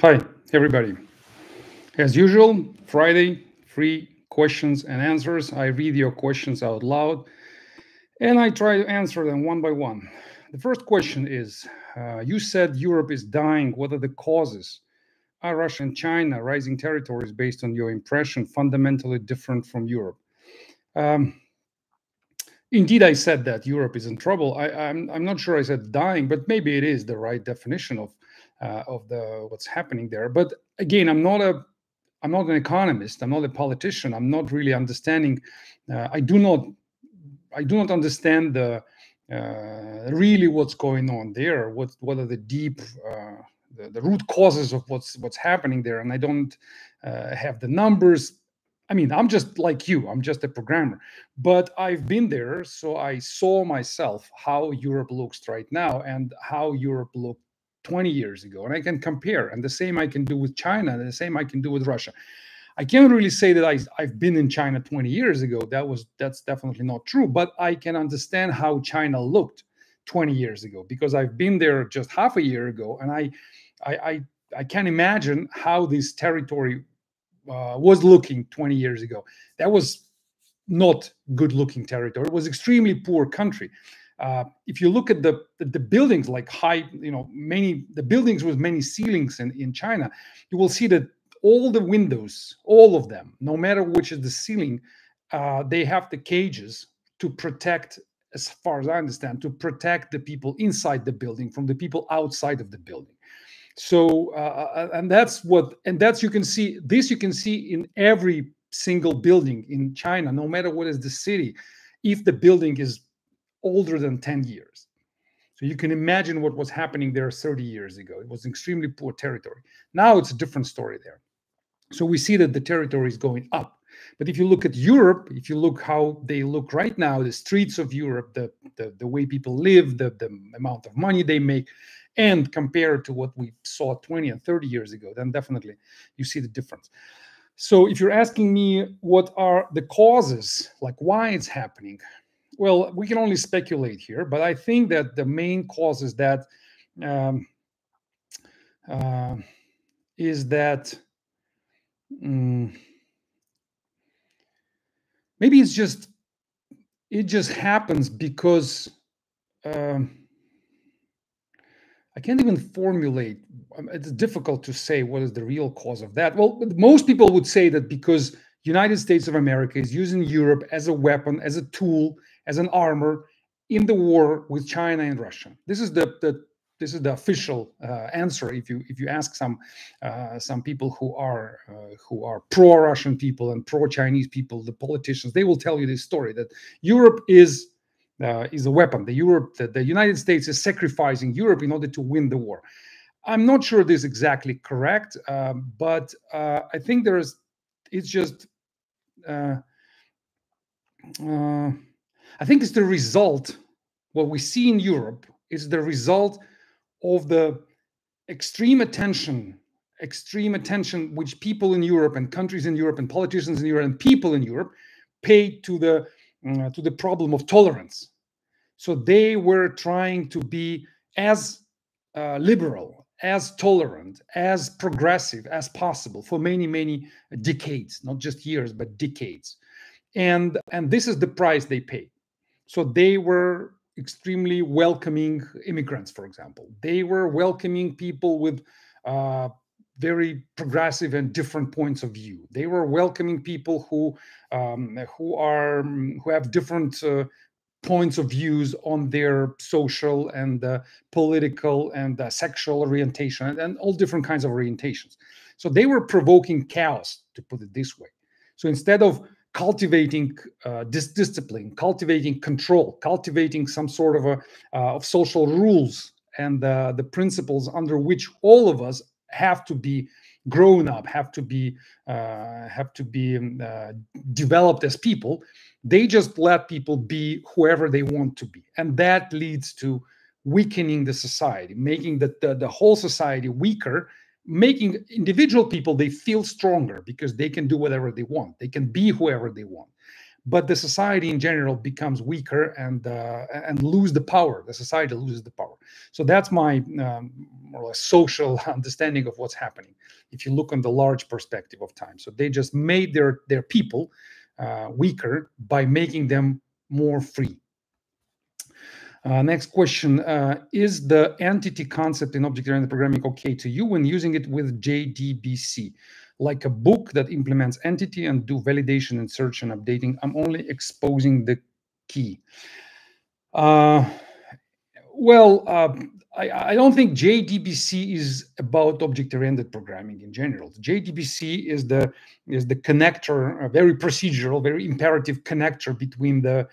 Hi, everybody. As usual, Friday, free questions and answers. I read your questions out loud, and I try to answer them one by one. The first question is, you said Europe is dying. What are the causes? Are Russia and China rising territories, based on your impression, fundamentally different from Europe? Indeed, I said that Europe is in trouble. I'm not sure I said dying, but maybe it is the right definition of what's happening there. But again, I'm not an economist. I'm not a politician. I'm not really understanding. I do not understand really what's going on there. What are the deep the root causes of what's happening there? And I don't have the numbers. I mean, I'm just like you. I'm just a programmer, but I've been there, so I saw myself how Europe looks right now and how Europe looked 20 years ago, and I can compare, and the same I can do with China, and the same I can do with Russia. I can't really say that I've been in China 20 years ago. That's definitely not true, but I can understand how China looked 20 years ago, because I've been there just half a year ago, and I can't imagine how this territory was looking 20 years ago. That was not good-looking territory. It was extremely poor country. If you look at the buildings, like high, the buildings with many ceilings in China, you will see that all the windows, all of them, no matter which is the ceiling, they have the cages to protect, as far as I understand, to protect the people inside the building from the people outside of the building. So, you can see in every single building in China, no matter what is the city, if the building is older than 10 years. So you can imagine what was happening there 30 years ago. It was extremely poor territory. Now it's a different story there. So we see that the territory is going up. But if you look at Europe, if you look how they look right now, the streets of Europe, the way people live, the amount of money they make, and compared to what we saw 20 and 30 years ago, then definitely you see the difference. So if you're asking me what are the causes, like why it's happening, well, we can only speculate here, but I think that the main cause is that maybe it just happens because I can't even formulate. It's difficult to say what is the real cause of that. Well, most people would say that because United States of America is using Europe as a weapon, as a tool, as an armor in the war with China and Russia. This is the official answer. If you ask some people who are pro-Russian people and pro-Chinese people, the politicians, they will tell you this story that Europe is a weapon. The United States is sacrificing Europe in order to win the war. I'm not sure this is exactly correct, but I think there is. It's just. I think it's the result. What we see in Europe is the result of the extreme attention which people in Europe and countries in Europe and politicians in Europe and people in Europe pay to the problem of tolerance. So they were trying to be as liberal, as tolerant, as progressive as possible for many, many decades, not just years, but decades. And this is the price they pay. So they were extremely welcoming immigrants, for example. They were welcoming people with very progressive and different points of view. They were welcoming people who have different points of views on their social and political and sexual orientation and all different kinds of orientations. So they were provoking chaos, to put it this way. So instead of cultivating discipline, cultivating control, cultivating some sort of social rules and the principles under which all of us have to be grown up, have to be developed as people, they just let people be whoever they want to be, and that leads to weakening the society, making the whole society weaker, making individual people, they feel stronger because they can do whatever they want. They can be whoever they want. But the society in general becomes weaker and lose the power. The society loses the power. So that's my more or less social understanding of what's happening, if you look on the large perspective of time. So they just made their people weaker by making them more free. Next question, is the entity concept in object-oriented programming okay to you when using it with JDBC? Like a book that implements entity and do validation and search and updating. I'm only exposing the key. I don't think JDBC is about object-oriented programming in general. JDBC is the connector, a very procedural, very imperative connector between the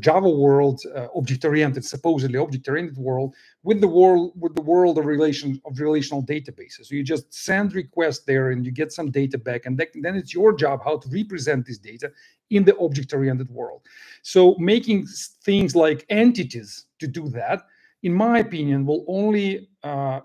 Java world, object-oriented, supposedly object-oriented world, with the world of relational databases. So you just send requests there, and you get some data back, and then it's your job how to represent this data in the object-oriented world. So making things like entities to do that, in my opinion, will only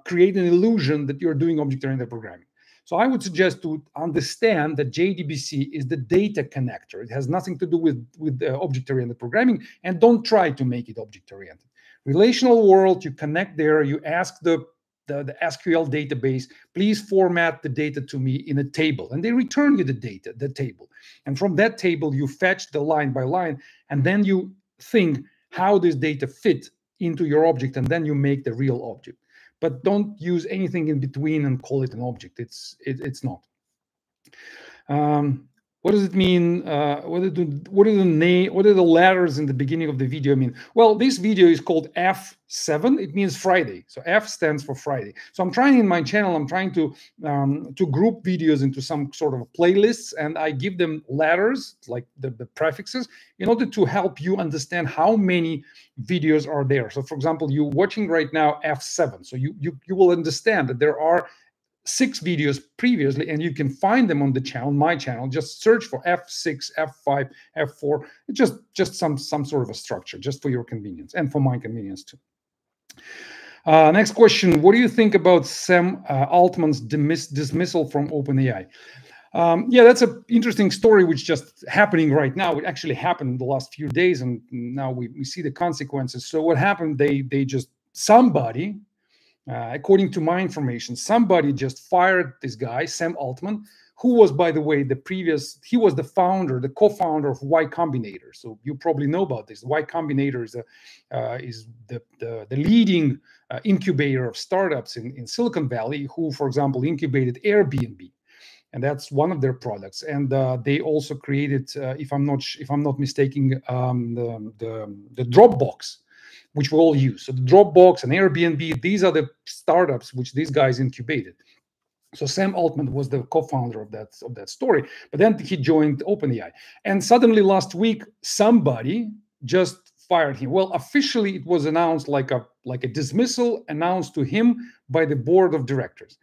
create an illusion that you're doing object-oriented programming. So I would suggest to understand that JDBC is the data connector. It has nothing to do with object-oriented programming, and don't try to make it object-oriented. Relational world, you connect there, you ask the SQL database, please format the data to me in a table, and they return you the data, the table. And from that table, you fetch the line by line, and then you think how this data fit into your object, and then you make the real object. But don't use anything in between and call it an object. It's not. What does it mean? What are the letters in the beginning of the video mean? Well, this video is called F7. It means Friday. So F stands for Friday. So I'm trying in my channel, I'm trying to group videos into some sort of playlists, and I give them letters, like the prefixes, in order to help you understand how many videos are there. So for example, you're watching right now F7. So you will understand that there are 6 videos previously, and you can find them on the channel, my channel. Just search for F6, F5, F4. Just some sort of a structure, just for your convenience and for my convenience too. Next question: what do you think about Sam Altman's dismissal from OpenAI? Yeah, that's an interesting story which just happening right now. It actually happened in the last few days, and now we see the consequences. So what happened? They just somebody. According to my information, somebody just fired this guy, Sam Altman, who was, by the way, he was the founder, the co-founder of Y Combinator. So you probably know about this. Y Combinator is the leading incubator of startups in Silicon Valley, who, for example, incubated Airbnb. And that's one of their products. And they also created, if I'm not mistaken, the Dropbox, which we all use. So the Dropbox and Airbnb, these are the startups which these guys incubated. So Sam Altman was the co-founder of that story, but then he joined OpenAI. And suddenly last week, somebody just fired him. Well, officially it was announced like a dismissal announced to him by the board of directors.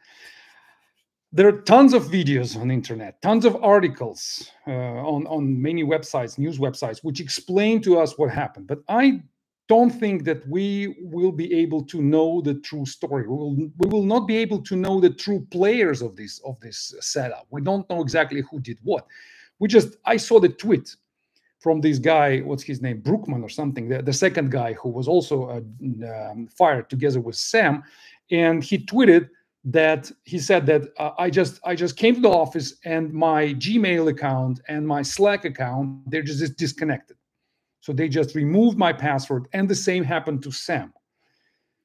There are tons of videos on the internet, tons of articles on many websites, news websites, which explain to us what happened. But I don't think that we will be able to know the true story. We will not be able to know the true players of this setup. We don't know exactly who did what. I saw the tweet from this guy, what's his name, Brockman or something, the second guy who was also fired together with Sam, and he tweeted that he said that I just came to the office and my Gmail account and my Slack account, they're just disconnected. So they just removed my password, and the same happened to Sam.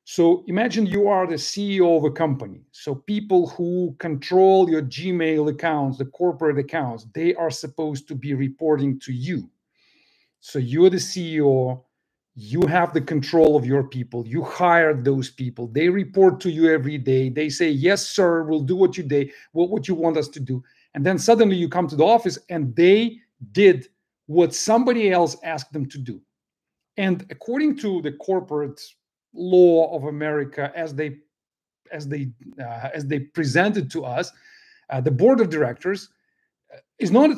So imagine you are the CEO of a company. So people who control your Gmail accounts, the corporate accounts, they are supposed to be reporting to you. So you're the CEO, you have the control of your people, you hired those people, they report to you every day, they say, yes, sir, we'll do what you want us to do. And then suddenly you come to the office and they did what somebody else asked them to do. And according to the corporate law of America, as they presented to us, the board of directors is not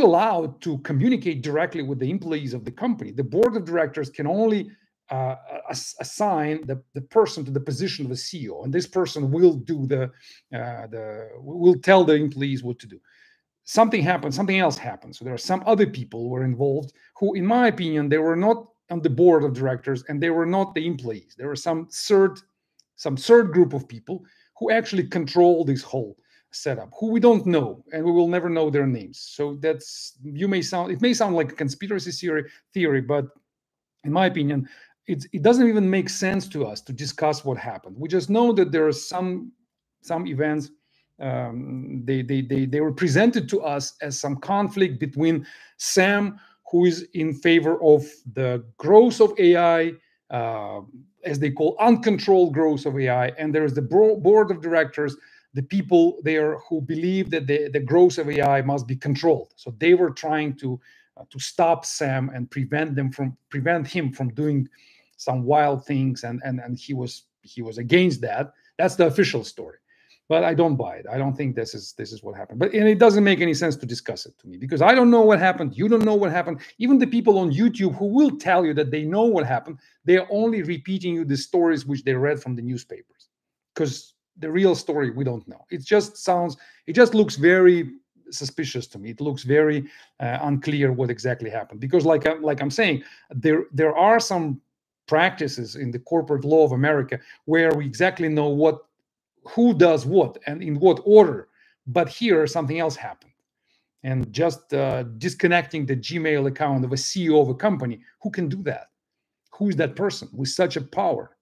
allowed to communicate directly with the employees of the company. The board of directors can only assign the person to the position of the CEO, and this person will do will tell the employees what to do. Something happened, something else happened. So there are some other people who were involved who, in my opinion, they were not on the board of directors and they were not the employees. There were some third some third group of people who actually control this whole setup, who we don't know, and we will never know their names. So that's, it may sound like a conspiracy theory, but in my opinion, it doesn't even make sense to us to discuss what happened. We just know that there are some events, they were presented to us as some conflict between Sam, who is in favor of the growth of AI, as they call uncontrolled growth of AI, and there is the board of directors, the people there who believe that the growth of AI must be controlled. So they were trying to stop Sam and prevent him from doing some wild things, and he was against that. That's the official story. But I don't buy it. I don't think this is what happened. But it doesn't make any sense to discuss it to me, because I don't know what happened. You don't know what happened. Even the people on YouTube who will tell you that they know what happened, they are only repeating you the stories which they read from the newspapers, because the real story we don't know. It just sounds, it just looks very suspicious to me. It looks very unclear what exactly happened, because like I'm saying, there are some practices in the corporate law of America where we exactly know who does what and in what order, but here something else happened. And just disconnecting the Gmail account of a CEO of a company, who can do that? Who is that person with such a power?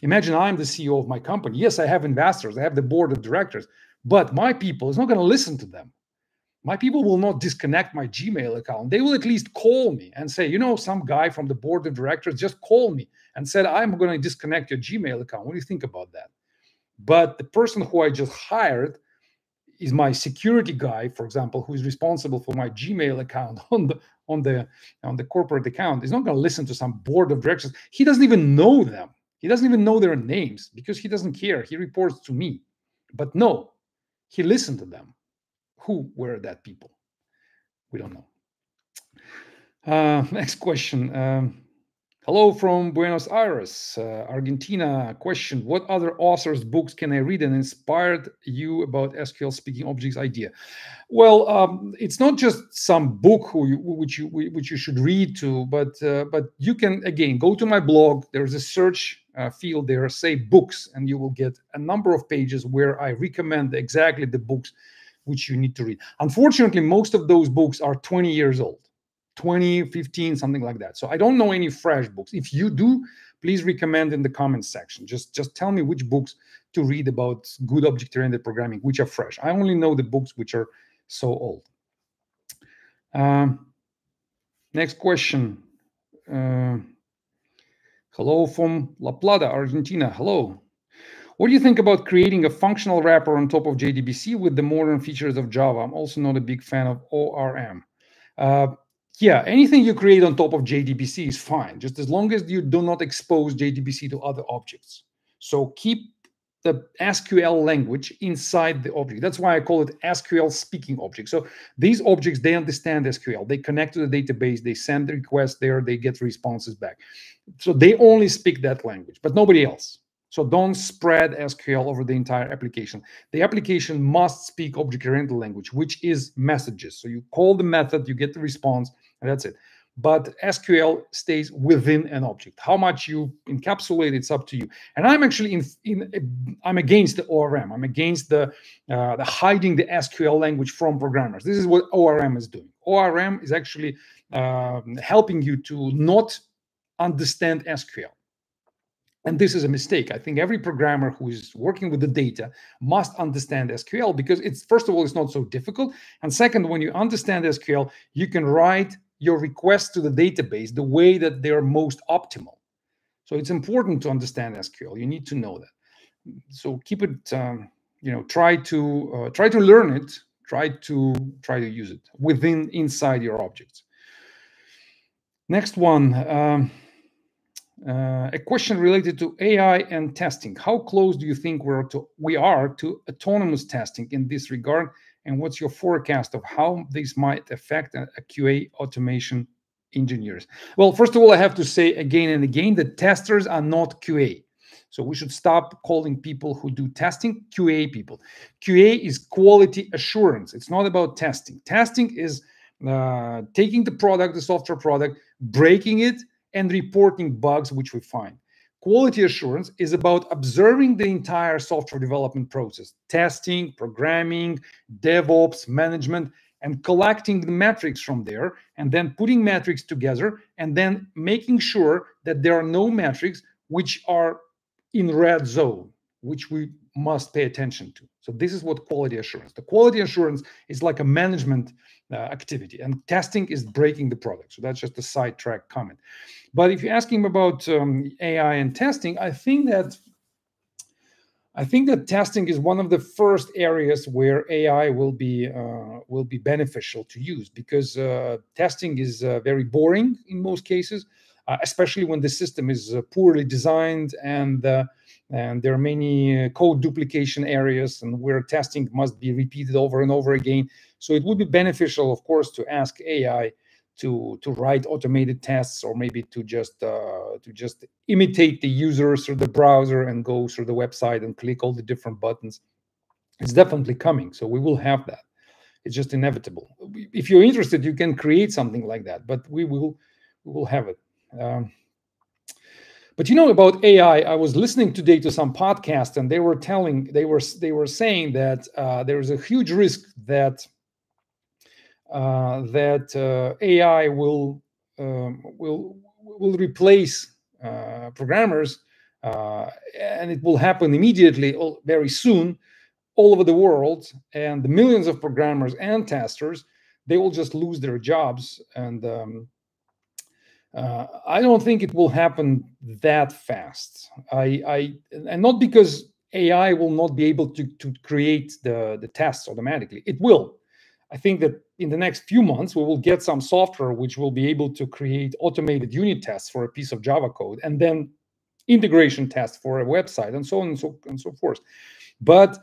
Imagine I'm the CEO of my company. Yes, I have investors, I have the board of directors, but my people is not going to listen to them. My people will not disconnect my Gmail account. They will at least call me and say, you know, some guy from the board of directors just called me and said, I'm going to disconnect your Gmail account. What do you think about that? But the person who I just hired is my security guy, for example, who is responsible for my Gmail account on the corporate account. He's not going to listen to some board of directors. He doesn't even know them. He doesn't even know their names, because he doesn't care. He reports to me. But no, he listened to them. Who were that people? We don't know. Next question. Hello from Buenos Aires, Argentina. Question: what other authors' books can I read and inspired you about SQL Speaking Objects idea? Well, it's not just some book which you should read to, but you can again go to my blog. There's a search field there, say books, and you will get a number of pages where I recommend exactly the books which you need to read. Unfortunately, most of those books are 20 years old. 2015, something like that. So I don't know any fresh books. If you do, please recommend in the comments section. Just tell me which books to read about good object-oriented programming, which are fresh. I only know the books which are so old. Next question. Hello from La Plata, Argentina. Hello. What do you think about creating a functional wrapper on top of JDBC with the modern features of Java? I'm also not a big fan of ORM. Yeah, anything you create on top of JDBC is fine, just as long as you do not expose JDBC to other objects. So keep the SQL language inside the object. That's why I call it SQL Speaking Objects. So these objects, they understand SQL. They connect to the database. They send the requests there. They get responses back. So they only speak that language, but nobody else. So don't spread SQL over the entire application. The application must speak object-oriented language, which is messages. So you call the method, you get the response, and that's it. But SQL stays within an object. How much you encapsulate, it's up to you. And I'm actually I'm against the ORM. I'm against the hiding the SQL language from programmers. This is what ORM is doing. ORM is actually helping you to not understand SQL. And this is a mistake. I think every programmer who is working with the data must understand SQL, because it's, first of all, it's not so difficult. And second, when you understand SQL, you can write your requests to the database the way that they're most optimal. So it's important to understand SQL. You need to know that. So keep it, you know, try to learn it, try to use it inside your objects. Next one. A question related to AI and testing. How close do you think we are to autonomous testing in this regard? And what's your forecast of how this might affect a QA automation engineers? Well, first of all, I have to say again and again that testers are not QA. So we should stop calling people who do testing QA people. QA is quality assurance. It's not about testing. Testing is taking the software product, breaking it, and reporting bugs which we find. Quality assurance is about observing the entire software development process, testing, programming, DevOps, management, and collecting the metrics from there, and then putting metrics together, and then making sure that there are no metrics which are in red zone, which we must pay attention to. So this is what quality assurance. The quality assurance is like a management activity, and testing is breaking the product. So that's just a sidetrack comment. But if you're asking about AI and testing, I think that testing is one of the first areas where AI will be beneficial to use, because testing is very boring in most cases, especially when the system is poorly designed, and there are many code duplication areas and where testing must be repeated over and over again. So it would be beneficial, of course, to ask AI to write automated tests, or maybe to just imitate the user through the browser and go through the website and click all the different buttons. It's definitely coming, so we will have that. It's just inevitable. If you're interested, you can create something like that, but we will have it. But you know, about AI, I was listening today to some podcast, and they were saying that there is a huge risk that AI will replace programmers, and it will happen immediately, very soon, all over the world, and the millions of programmers and testers, they will just lose their jobs. And I don't think it will happen that fast. And not because AI will not be able to create the tests automatically. It will. I think that in the next few months, we will get some software which will be able to create automated unit tests for a piece of Java code, and then integration tests for a website, and so on and so forth. But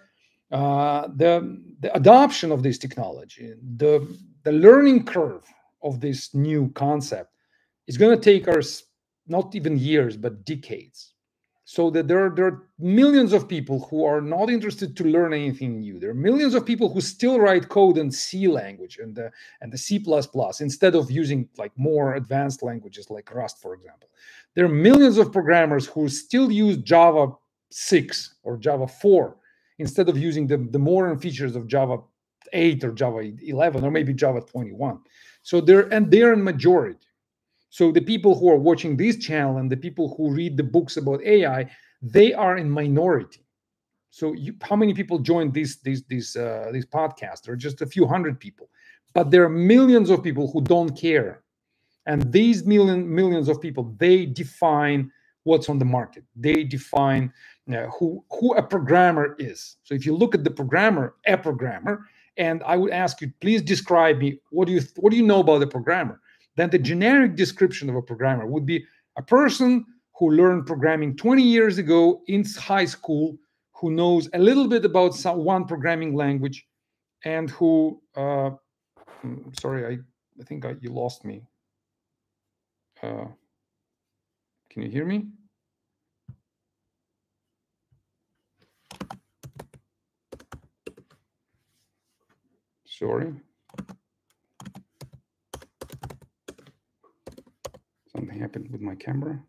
the adoption of this technology, the learning curve of this new concept, it's going to take us not even years, but decades. So that there are millions of people who are not interested to learn anything new. There are millions of people who still write code in C language and the C++, instead of using like more advanced languages like Rust, for example. There are millions of programmers who still use Java 6 or Java 4 instead of using the modern features of Java 8 or Java 11 or maybe Java 21. So they're in majority. So the people who are watching this channel and the people who read the books about AI, they are in minority. So how many people joined this podcast? There are just a few hundred people, but there are millions of people who don't care. And these millions of people, they define what's on the market. They define who a programmer is. So if you look at the programmer, a programmer, and I would ask you, please describe me, what do you know about the programmer? Then the generic description of a programmer would be a person who learned programming 20 years ago in high school, who knows a little bit about one programming language, and who, sorry, I think you lost me. Can you hear me? Sorry. Something happened with my camera.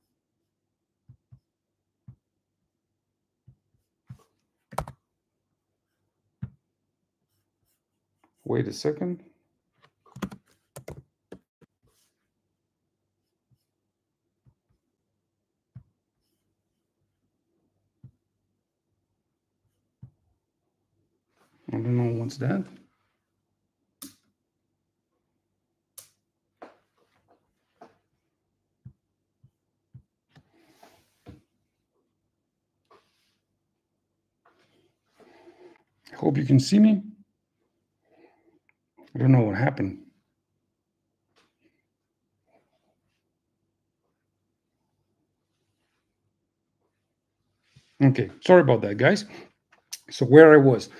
Wait a second. I don't know what's that. Hope you can see me. I don't know what happened. Okay, sorry about that, guys. So where I was.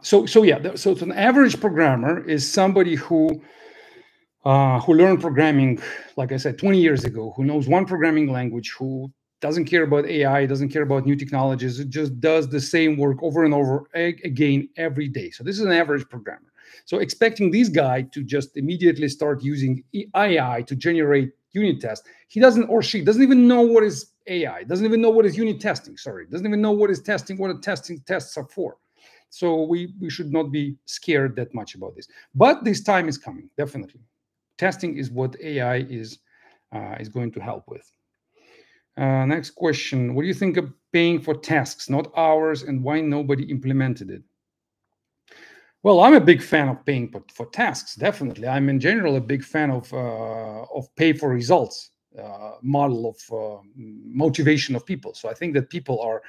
So an average programmer is somebody who learned programming, like I said, 20 years ago, who knows one programming language, who doesn't care about AI, doesn't care about new technologies. It just does the same work over and over again every day. So this is an average programmer. So expecting this guy to just immediately start using AI to generate unit test. He doesn't, or she doesn't even know what is AI, doesn't even know what is unit testing, sorry, doesn't even know what is testing, what the testing tests are for. So we should not be scared that much about this. But this time is coming, definitely. Testing is what AI is going to help with. Next question. What do you think of paying for tasks, not hours, and why nobody implemented it? Well, I'm a big fan of paying for tasks, definitely. I'm in general a big fan of pay for results model of motivation of people. So I think that people are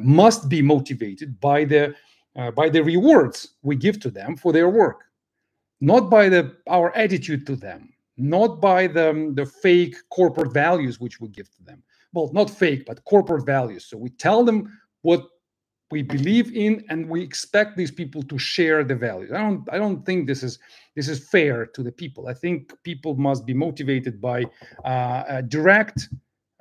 must be motivated by the rewards we give to them for their work, not by our attitude to them, not by the fake corporate values which we give to them. Well, not fake, but corporate values. So we tell them what we believe in, and we expect these people to share the values. I don't think this is fair to the people. I think people must be motivated by a direct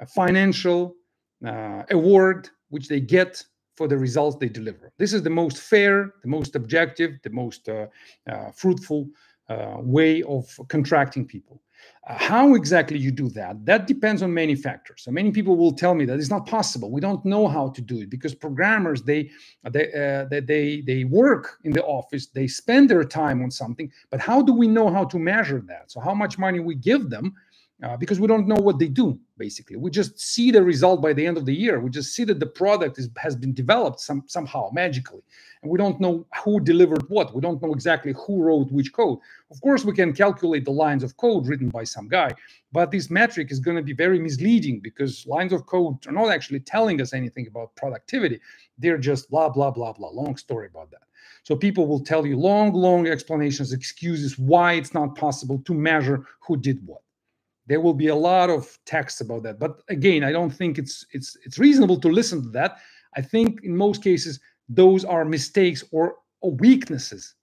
financial award which they get for the results they deliver. This is the most fair, the most objective, the most fruitful way of contracting people. How exactly you do that, that depends on many factors. So many people will tell me that it's not possible. We don't know how to do it because programmers, they work in the office, they spend their time on something, but how do we know how to measure that? So how much money we give them because we don't know what they do, basically. We just see the result by the end of the year. We just see that the product has been developed somehow, magically. And we don't know who delivered what. We don't know exactly who wrote which code. Of course, we can calculate the lines of code written by some guy, but this metric is going to be very misleading because lines of code are not actually telling us anything about productivity. They're just blah, blah, blah, blah. Long story about that. So people will tell you long explanations, excuses, why it's not possible to measure who did what. There will be a lot of texts about that, but again, I don't think it's reasonable to listen to that. I think in most cases those are mistakes or weaknesses.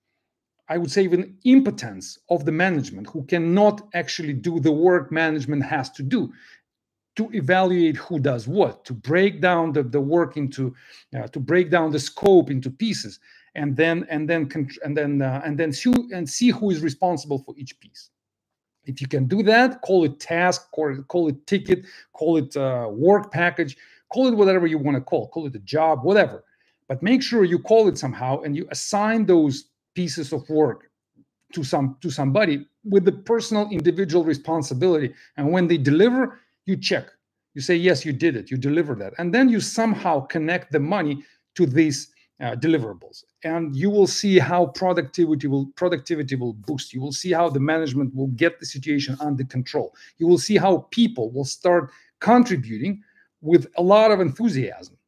I would say even impotence of the management who cannot actually do the work management has to do to evaluate who does what, to break down the work into, to break down the scope into pieces, and then see who is responsible for each piece. If you can do that, call it task, call it ticket, call it work package, call it whatever you want to call it a job, whatever. But make sure you call it somehow and you assign those pieces of work to somebody with the personal individual responsibility. And when they deliver, you check. You say, yes, you did it, you delivered that. And then you somehow connect the money to these deliverables, and you will see how productivity will boost. You will see how the management will get the situation under control. You will see how people will start contributing with a lot of enthusiasm,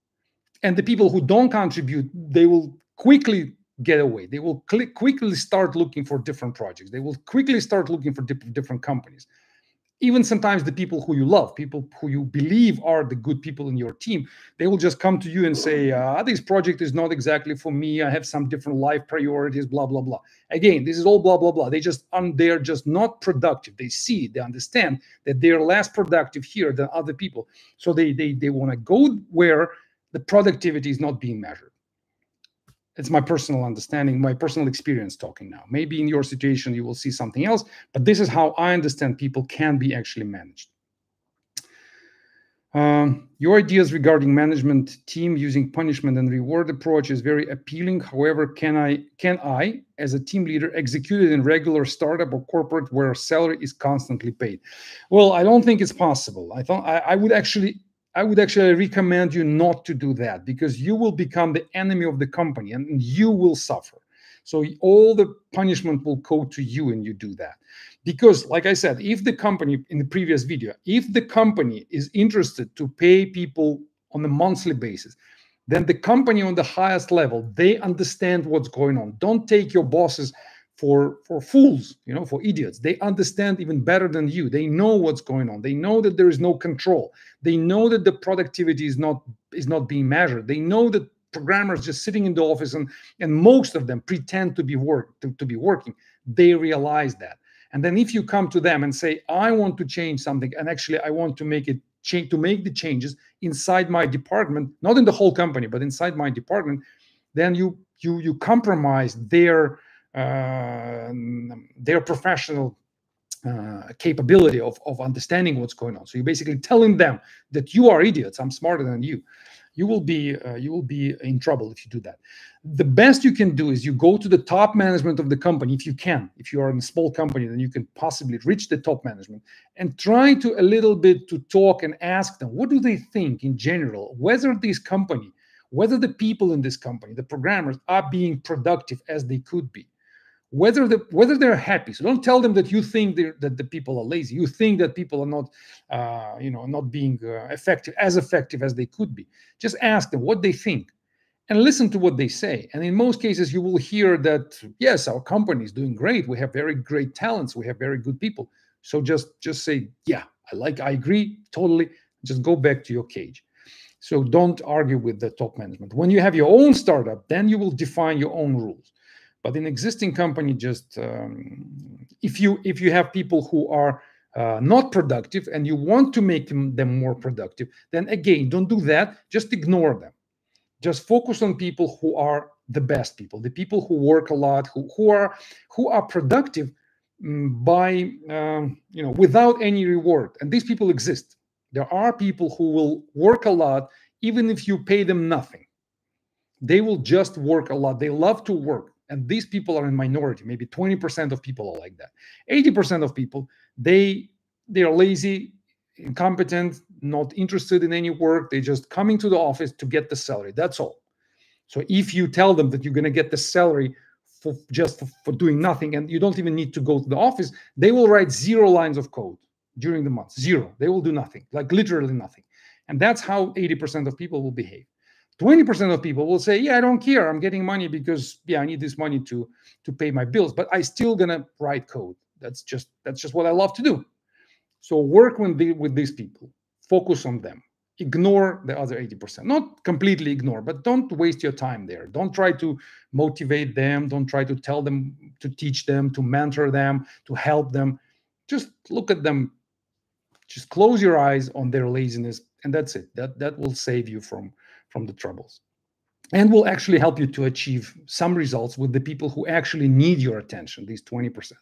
and the people who don't contribute, they will quickly get away. They will quickly start looking for different projects. They will quickly start looking for different companies. Even sometimes the people who you love, people who you believe are the good people in your team, they will just come to you and say, this project is not exactly for me. I have some different life priorities, blah, blah, blah. Again, this is all blah, blah, blah. They're just not productive. They see, they understand that they're less productive here than other people. So they want to go where the productivity is not being measured. It's my personal understanding, my personal experience talking now. Maybe in your situation, you will see something else, but this is how I understand people can be actually managed. Your ideas regarding management team using punishment and reward approach is very appealing. However, can I, as a team leader, execute it in regular startup or corporate where salary is constantly paid? Well, I don't think it's possible. I would actually recommend you not to do that because you will become the enemy of the company and you will suffer. So all the punishment will go to you when you do that. Because like I said, if the company, in the previous video, if the company is interested to pay people on a monthly basis, then the company on the highest level, they understand what's going on. Don't take your bosses for fools, for idiots. They understand even better than you. They know what's going on. They know that there is no control. They know that the productivity is not being measured. They know that programmers just sitting in the office and most of them pretend to be working. They realize that. And then if you come to them and say, I want to change something, and actually I want to make the changes inside my department, not in the whole company, but inside my department, then you compromise their professional capability of understanding what's going on. So you're basically telling them that you are idiots, I'm smarter than you. You will be in trouble if you do that. The best you can do is you go to the top management of the company if you can. If you are in a small company, then you can possibly reach the top management and try to a little bit to talk and ask them, what do they think in general, whether this company, whether the people in this company, the programmers, are being productive as they could be, whether they're happy. So don't tell them that you think that the people are lazy. You think that people are not, not being effective as they could be. Just ask them what they think and listen to what they say. And in most cases, you will hear that, yes, our company is doing great. We have very great talents. We have very good people. So just say, yeah, I agree totally. Just go back to your cage. So don't argue with the top management. When you have your own startup, then you will define your own rules. But in existing company, just if you have people who are not productive and you want to make them more productive, then again, don't do that. Just ignore them. Just focus on people who are the best people, the people who work a lot, who are productive by without any reward. And these people exist. There are people who will work a lot even if you pay them nothing. They will just work a lot. They love to work. And these people are in minority. Maybe 20% of people are like that. 80% of people, they are lazy, incompetent, not interested in any work. They're just coming to the office to get the salary. That's all. So if you tell them that you're going to get the salary for doing nothing and you don't even need to go to the office, they will write 0 lines of code during the month. 0. They will do nothing, like literally nothing. And that's how 80% of people will behave. 20% of people will say, yeah, I don't care. I'm getting money because, yeah, I need this money to pay my bills, but I still gonna write code. That's just what I love to do. So work with these people. Focus on them. Ignore the other 80%. Not completely ignore, but don't waste your time there. Don't try to motivate them. Don't try to tell them, to teach them, to mentor them, to help them. Just look at them. Just close your eyes on their laziness, and that's it. That will save you from the troubles and will actually help you to achieve some results with the people who actually need your attention, these 20%.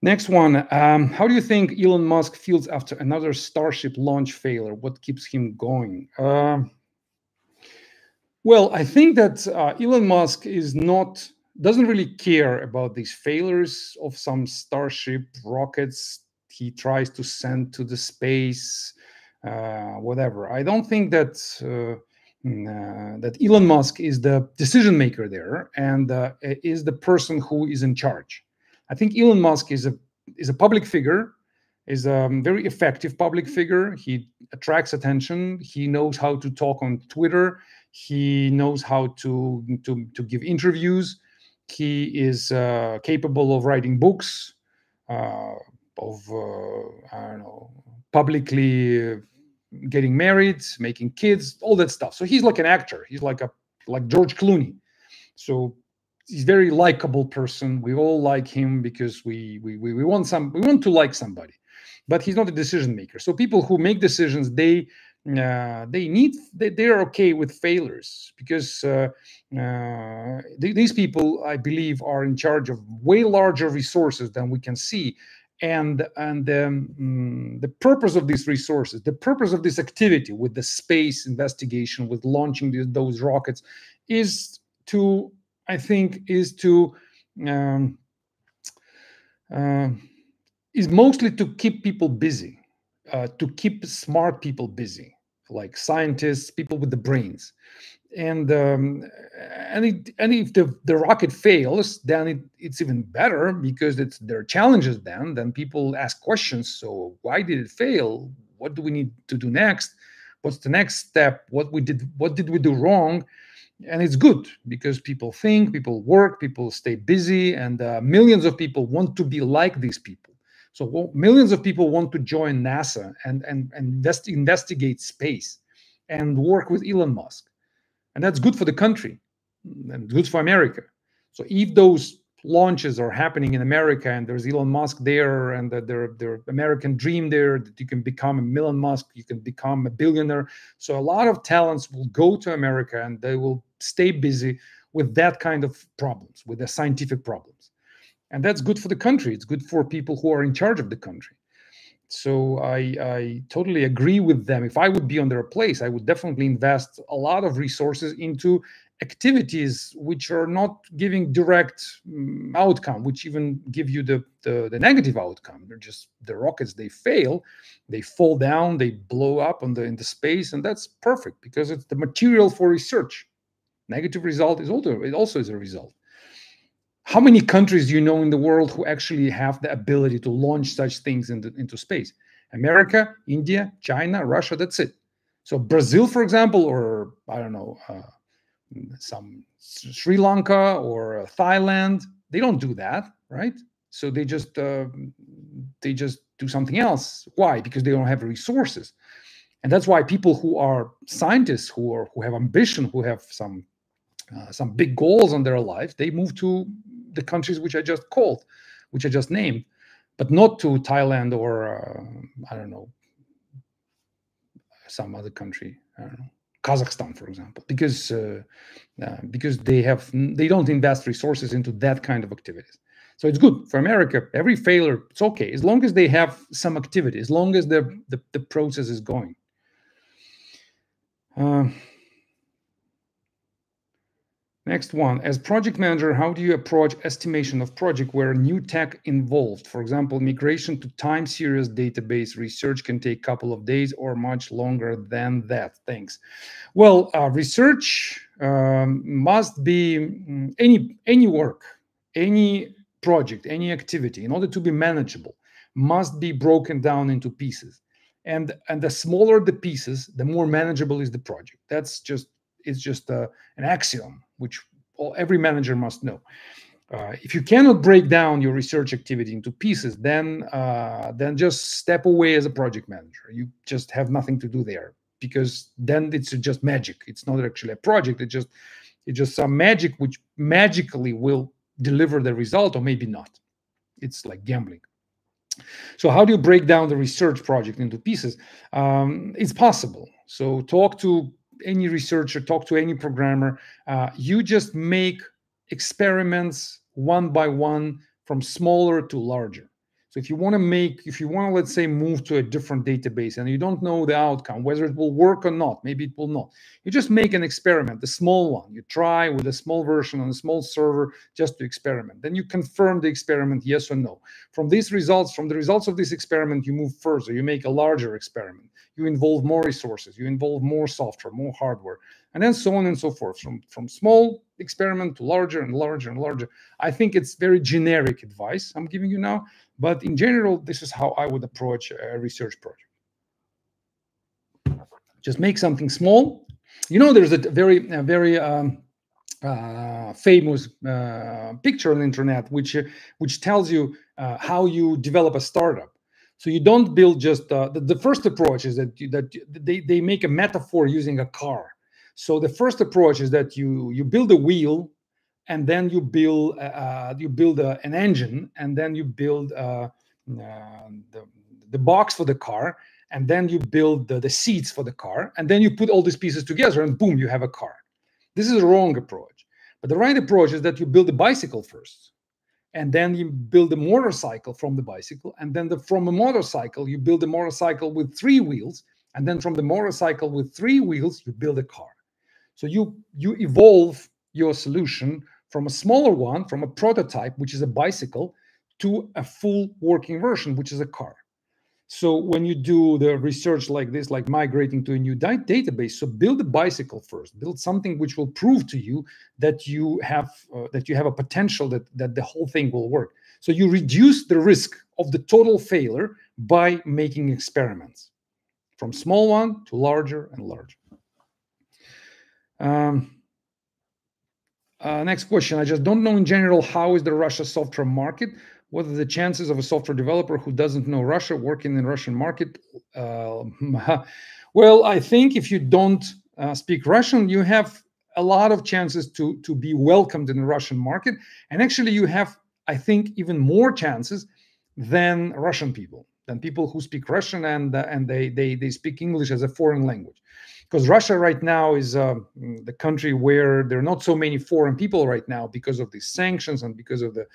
Next one, how do you think Elon Musk feels after another Starship launch failure? What keeps him going? Well, I think that Elon Musk doesn't really care about these failures of some Starship rockets he tries to send to the space. Whatever. I don't think that Elon Musk is the decision maker there and is the person who is in charge. I think Elon Musk is a public figure, is a very effective public figure. He attracts attention. He knows how to talk on Twitter. He knows how to give interviews. He is capable of writing books, I don't know, publicly getting married, making kids, all that stuff. So he's like an actor. He's like George Clooney. So he's a very likable person. We all like him because we want to like somebody. But he's not a decision maker. So people who make decisions, they're okay with failures because these people, I believe, are in charge of way larger resources than we can see. And the purpose of these resources, the purpose of this activity with the space investigation, with launching those rockets, is mostly to keep people busy, to keep smart people busy, like scientists, people with the brains. And if the rocket fails, then it's even better because there are challenges then people ask questions. So why did it fail? What do we need to do next? What's the next step? What did we do wrong? And it's good because people think, people work, people stay busy, and millions of people want to be like these people. So millions of people want to join NASA and investigate space and work with Elon Musk. And that's good for the country and good for America. So if those launches are happening in America and there's Elon Musk there and their American dream there, that you can become a Elon Musk, you can become a billionaire. So a lot of talents will go to America and they will stay busy with that kind of problems, with the scientific problems. And that's good for the country. It's good for people who are in charge of the country. So I totally agree with them. If I would be on their place, I would definitely invest a lot of resources into activities which are not giving direct outcome, which even give you the negative outcome. They're just the rockets, they fail, they fall down, they blow up in the space, and that's perfect because it's the material for research. Negative result is also is a result. How many countries do you know in the world who actually have the ability to launch such things into space? America, India, China, Russia, that's it. So Brazil, for example, or I don't know, some Sri Lanka or Thailand, they don't do that, right? So they just do something else. Why? Because they don't have resources. And that's why people who are scientists, who have ambition, who have some big goals on their life, they move to the countries which I just called, which I just named, but not to Thailand or I don't know, some other country. I don't know, Kazakhstan, for example, because they don't invest resources into that kind of activities. So it's good for America. Every failure, it's okay as long as they have some activity, as long as the process is going. Next one, as project manager, how do you approach estimation of project where new tech involved? For example, migration to time series database research can take a couple of days or much longer than that. Thanks. Well, research must be any work, any project, any activity, in order to be manageable, must be broken down into pieces. And the smaller the pieces, the more manageable is the project. That's just, it's just an axiom which every manager must know. If you cannot break down your research activity into pieces, then just step away as a project manager. You just have nothing to do there, because then it's just magic. It's not actually a project. It's just some magic which magically will deliver the result, or maybe not. It's like gambling. So how do you break down the research project into pieces? It's possible. So talk to any researcher, talk to any programmer. You just make experiments one by one from smaller to larger. So if you want to, let's say, move to a different database and you don't know the outcome, whether it will work or not, maybe it will not, you just make an experiment, the small one. You try with a small version on a small server just to experiment. Then you confirm the experiment, yes or no. From these results, from the results of this experiment, you move further, you make a larger experiment. You involve more resources, you involve more software, more hardware, and then so on and so forth, from small experiment to larger and larger and larger. I think it's very generic advice I'm giving you now, but in general, this is how I would approach a research project. Just make something small. You know, there's a very famous picture on the internet which tells you how you develop a startup. So you don't build just the first approach is that they make a metaphor using a car. So the first approach is that you build a wheel, and then you build an engine, and then you build the box for the car, and then you build the seats for the car, and then you put all these pieces together, and boom, you have a car. This is a wrong approach. But the right approach is that you build a bicycle first, and then you build a motorcycle from the bicycle, and then from a motorcycle, you build a motorcycle with three wheels, and then from the motorcycle with three wheels, you build a car. So you evolve your solution from a smaller one, from a prototype, which is a bicycle, to a full working version, which is a car. So when you do the research like this, like migrating to a new database, so build a bicycle first. Build something which will prove to you that you have a potential, that the whole thing will work. So you reduce the risk of the total failure by making experiments, from small one to larger and larger. Next question. I just don't know in general how is the Russia software market. What are the chances of a software developer who doesn't know Russia working in the Russian market? Well, I think if you don't speak Russian, you have a lot of chances to be welcomed in the Russian market. And actually you have, I think, even more chances than Russian people. than people who speak Russian and they speak English as a foreign language. Because Russia right now is the country where there are not so many foreign people right now because of these sanctions and because of the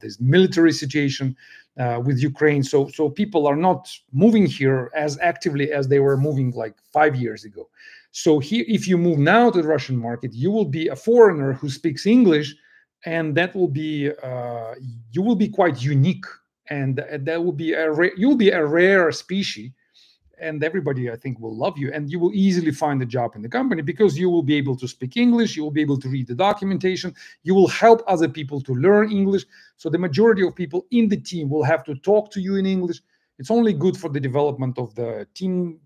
this military situation with Ukraine. So people are not moving here as actively as they were moving like 5 years ago. So here, if you move now to the Russian market, you will be a foreigner who speaks English, and that will be you will be quite unique, and that will be you'll be a rare species. And everybody, I think, will love you, and you will easily find a job in the company because you will be able to speak English, you will be able to read the documentation, you will help other people to learn English. So the majority of people in the team will have to talk to you in English. It's only good for the development of the team,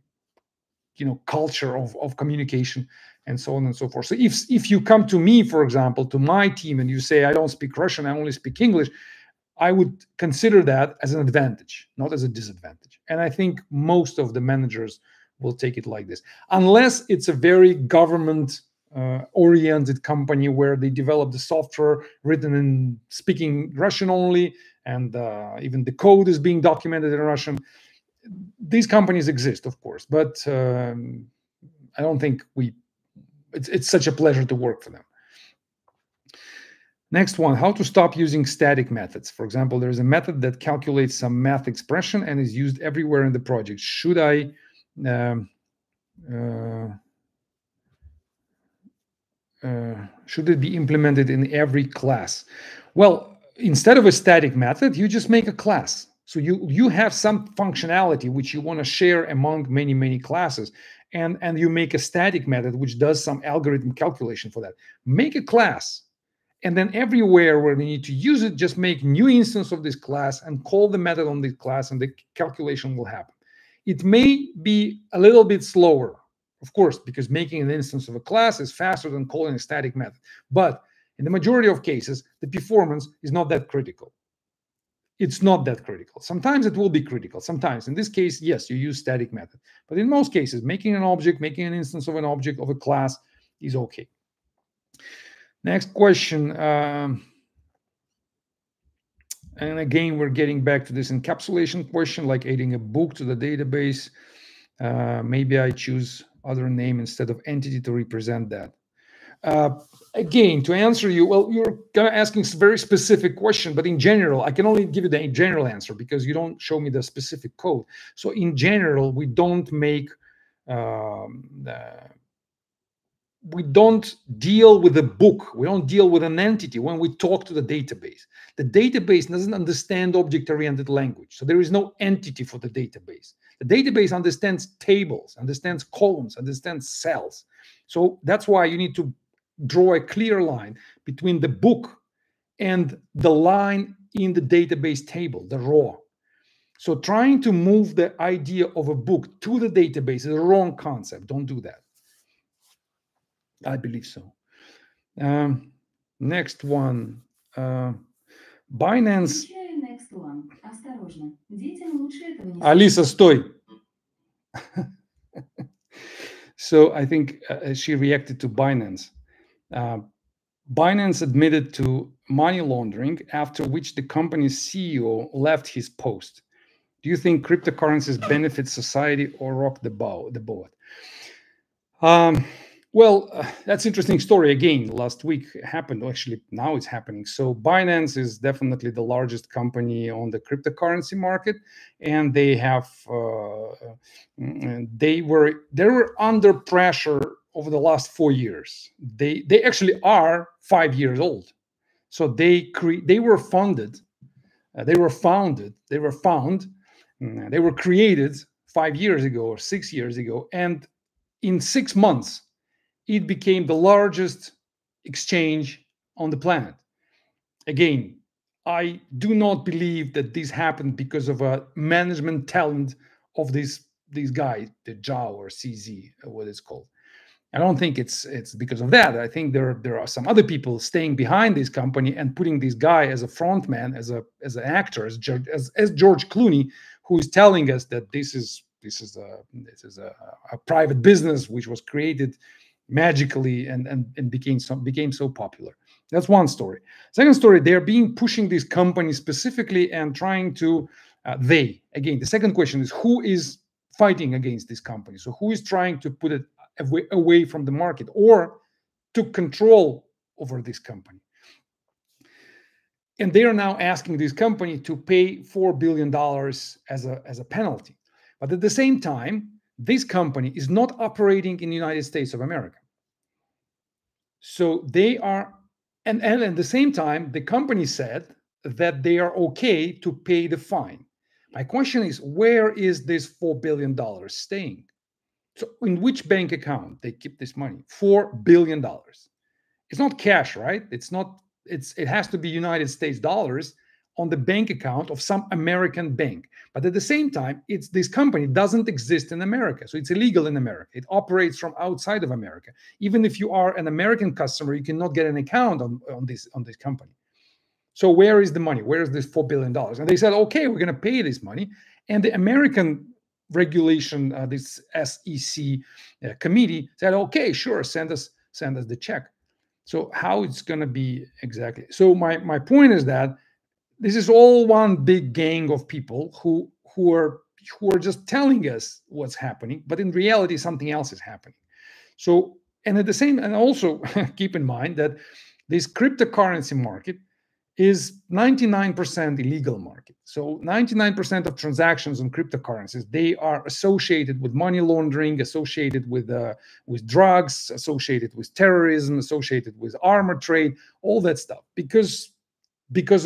you know, culture of communication and so on and so forth. So if you come to me, for example, to my team, and you say, I don't speak Russian, I only speak English, I would consider that as an advantage, not as a disadvantage. And I think most of the managers will take it like this, unless it's a very government-oriented company where they develop the software written in speaking Russian only, and even the code is being documented in Russian. These companies exist, of course, but I don't think it's such a pleasure to work for them. Next one, how to stop using static methods. For example, there is a method that calculates some math expression and is used everywhere in the project. Should I should it be implemented in every class? Well, instead of a static method, you just make a class. So you have some functionality which you want to share among many classes, and you make a static method which does some algorithm calculation for that. Make a class. And then everywhere where we need to use it, just make new instance of this class and call the method on this class, and the calculation will happen. It may be a little bit slower, of course, because making an instance of a class is faster than calling a static method. But in the majority of cases, the performance is not that critical. It's not that critical. Sometimes it will be critical. Sometimes, in this case, yes, you use static method. But in most cases, making an object, making an instance of an object of a class is okay. Next question, and again, we're getting back to this encapsulation question, like adding a book to the database. Maybe I choose other name instead of entity to represent that. Again, to answer you, well, you're asking a very specific question, but in general, I can only give you the general answer because you don't show me the specific code. So in general, we don't make... we don't deal with a book. We don't deal with an entity when we talk to the database. The database doesn't understand object-oriented language. So there is no entity for the database. The database understands tables, understands columns, understands cells. So that's why you need to draw a clear line between the book and the line in the database table, the raw. So trying to move the idea of a book to the database is a wrong concept. Don't do that. I believe so. Next one. Binance. Next one. Alisa, stoy. So I think she reacted to Binance. Binance admitted to money laundering, after which the company's CEO left his post. Do you think cryptocurrencies benefit society or rock the boat? Well, that's an interesting story. Again, last week happened. Actually, now it's happening. So Binance is definitely the largest company on the cryptocurrency market, and they have they were under pressure over the last 4 years. They actually are 5 years old. So they were created 5 years ago or 6 years ago, and in 6 months. It became the largest exchange on the planet. Again, I do not believe that this happened because of a management talent of these guys, the Java or CZ, what it's called. I don't think it's because of that. I think there are some other people staying behind this company and putting this guy as a front man, as an actor, as George Clooney, who is telling us that this is a private business which was created magically and became so popular. That's one story. Second story, they're pushing these companies specifically and trying to they. Again, the second question is who is fighting against this company? So who is trying to put it away from the market or took control over this company? And they are now asking this company to pay $4 billion as a penalty. But at the same time, this company is not operating in the United States of America. So they are, and at the same time, the company said that they are okay to pay the fine. My question is, where is this $4 billion staying? So in which bank account they keep this money? $4 billion. It's not cash, right? It's not. It has to be United States dollars on the bank account of some American bank. But at the same time, it's this company doesn't exist in America. So it's illegal in America. It operates from outside of America. Even if you are an American customer, you cannot get an account on this company. So where is the money? Where is this $4 billion? And they said, okay, we're going to pay this money. And the American regulation, this SEC committee said, okay, sure, send us the check. So how it's going to be exactly. So my point is that this is all one big gang of people who are just telling us what's happening, but in reality, something else is happening. So, and also keep in mind that this cryptocurrency market is 99% illegal market. So 99% of transactions on cryptocurrencies, they are associated with money laundering, associated with drugs, associated with terrorism, associated with armor trade, all that stuff. Because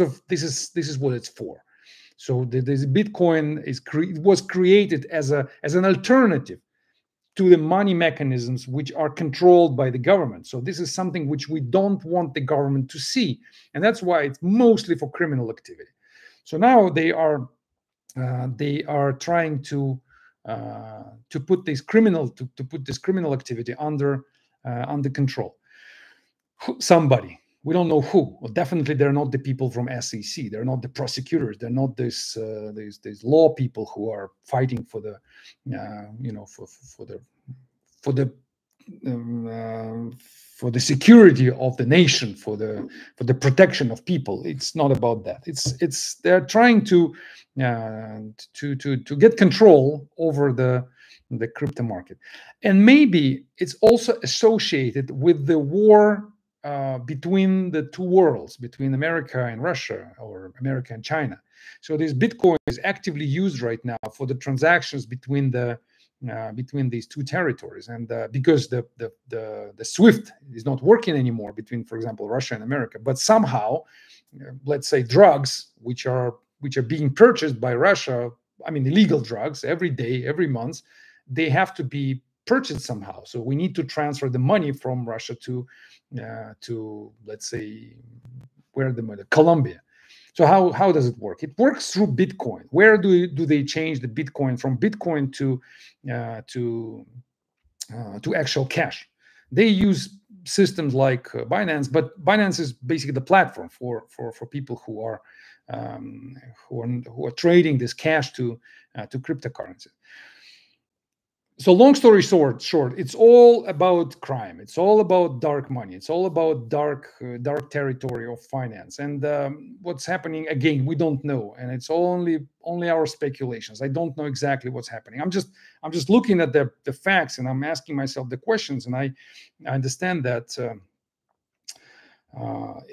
of this is what it's for. So this Bitcoin was created as an alternative to the money mechanisms which are controlled by the government. So this is something which we don't want the government to see. And that's why it's mostly for criminal activity. So now they are trying to put this criminal activity under control. Somebody, we don't know who. Well, definitely they're not the people from SEC. They're not the prosecutors. They're not these law people who are fighting for the security of the nation, for the protection of people. It's not about that. It's they're trying to get control over the crypto market, and maybe it's also associated with the war between the two worlds, between America and Russia or America and China. So this Bitcoin is actively used right now for the transactions between these two territories, and because the SWIFT is not working anymore between, for example, Russia and America, but somehow, let's say drugs which are being purchased by Russia, I mean illegal drugs every day, every month, they have to be purchased somehow. So we need to transfer the money from Russia to let's say where the money, Colombia. So how does it work? It works through Bitcoin. Where do they change the Bitcoin from Bitcoin to actual cash? They use systems like Binance, but Binance is basically the platform for people who are trading this cash to cryptocurrency. So long story short, it's all about crime. It's all about dark money. It's all about dark territory of finance. And what's happening, again, we don't know. And it's only our speculations. I don't know exactly what's happening. I'm just looking at the facts, and I'm asking myself the questions. And I understand that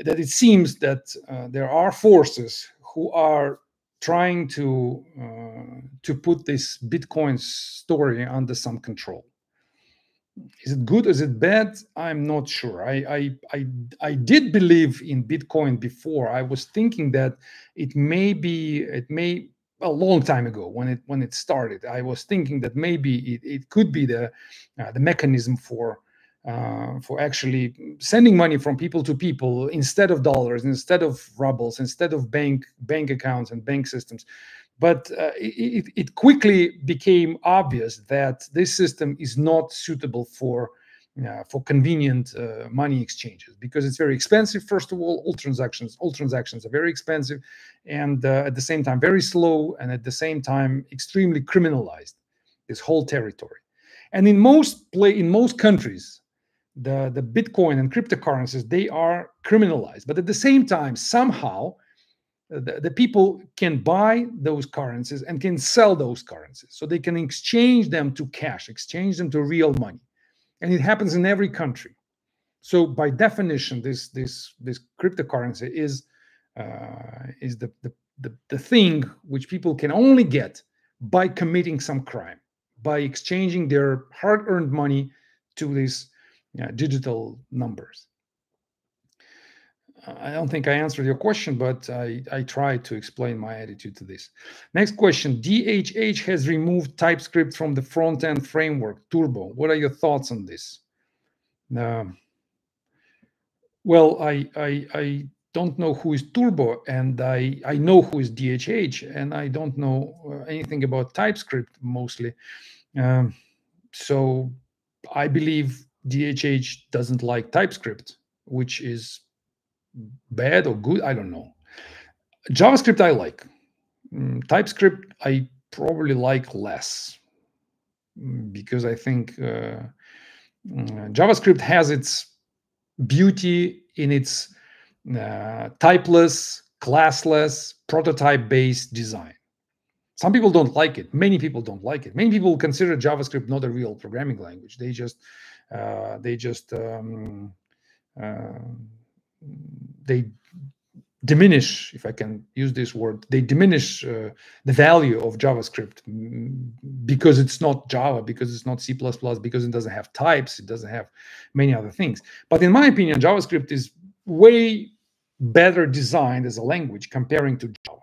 it seems that there are forces who are trying to put this Bitcoin story under some control. Is it good? Is it bad? I'm not sure. I did believe in Bitcoin before. I was thinking that it may a long time ago when it started. I was thinking that maybe it could be the mechanism for actually sending money from people to people instead of dollars, instead of rubles, instead of bank accounts and bank systems. But it quickly became obvious that this system is not suitable for convenient money exchanges, because it's very expensive. First of all transactions are very expensive, and at the same time very slow, and at the same time extremely criminalized, this whole territory. And in most countries, the Bitcoin and cryptocurrencies, they are criminalized. But at the same time, somehow, the people can buy those currencies and can sell those currencies. So they can exchange them to cash, exchange them to real money. And it happens in every country. So by definition, this cryptocurrency is the thing which people can only get by committing some crime, by exchanging their hard-earned money to these digital numbers. I don't think I answered your question, but I tried to explain my attitude to this. Next question. DHH has removed TypeScript from the front-end framework, Turbo. What are your thoughts on this? Well, I don't know who is Turbo, and I know who is DHH, and I don't know anything about TypeScript mostly. So I believe DHH doesn't like TypeScript, which is bad or good, I don't know. JavaScript I like. TypeScript I probably like less, because I think JavaScript has its beauty in its typeless, classless, prototype-based design. Some people don't like it. Many people don't like it. Many people consider JavaScript not a real programming language. They just they diminish, if I can use this word, they diminish the value of JavaScript because it's not Java, because it's not C++, because it doesn't have types, it doesn't have many other things. But in my opinion, JavaScript is way better designed as a language comparing to Java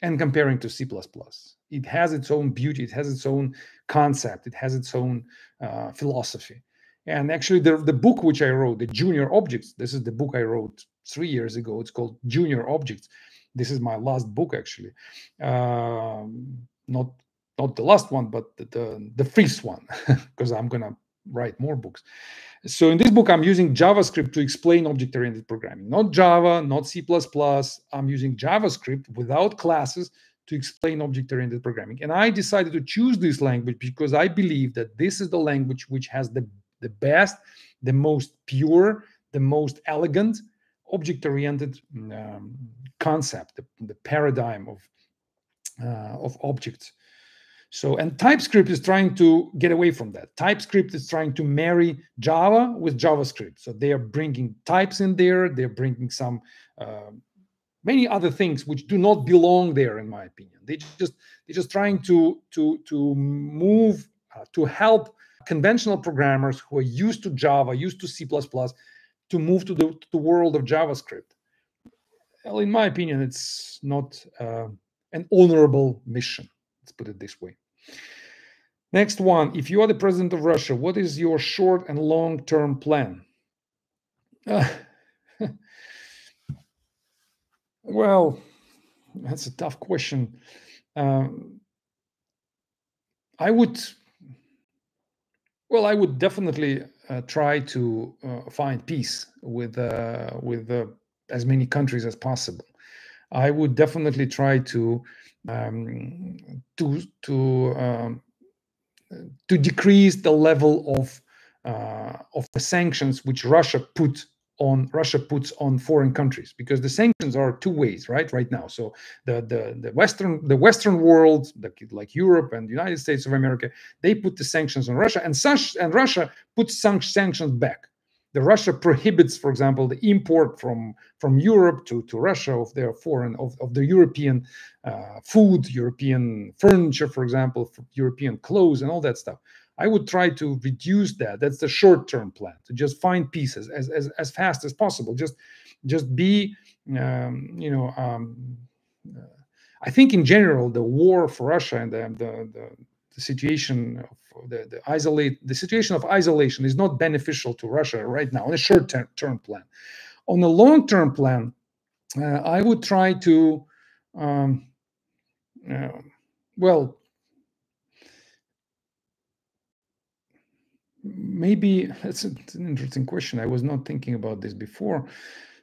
and comparing to C++. It has its own beauty, it has its own concept, it has its own philosophy. And actually, the book which I wrote, the Junior Objects, this is the book I wrote 3 years ago. It's called Junior Objects. This is my last book, actually. Not the last one, but the first one, because I'm going to write more books. So in this book, I'm using JavaScript to explain object-oriented programming. Not Java, not C++. I'm using JavaScript without classes to explain object-oriented programming. And I decided to choose this language because I believe that this is the language which has the best, the most pure, the most elegant object-oriented concept, the paradigm of objects. So, and TypeScript is trying to get away from that. TypeScript is trying to marry Java with JavaScript. So they are bringing types in there. They're bringing some many other things which do not belong there, in my opinion. They're just trying to move to help conventional programmers who are used to Java, used to C++, to move to the world of JavaScript. Well, in my opinion, it's not an honorable mission. Let's put it this way. Next one. If you are the president of Russia, what is your short and long-term plan? Well, that's a tough question. I would definitely try to find peace with as many countries as possible. I would definitely try to decrease the level of the sanctions which Russia puts on foreign countries, because the sanctions are two ways right now. So the Western world, like Europe and the United States of America, they put the sanctions on Russia, and Russia puts sanctions back. Russia prohibits, for example, the import from Europe to Russia of their of the European food, European furniture, for example, European clothes and all that stuff. I would try to reduce that. That's the short-term plan, to just find peace as fast as possible. Just be, I think in general the war for Russia and the situation of the situation of isolation is not beneficial to Russia right now on a short-term plan. On a long-term plan, I would try to, maybe that's an interesting question. I was not thinking about this before.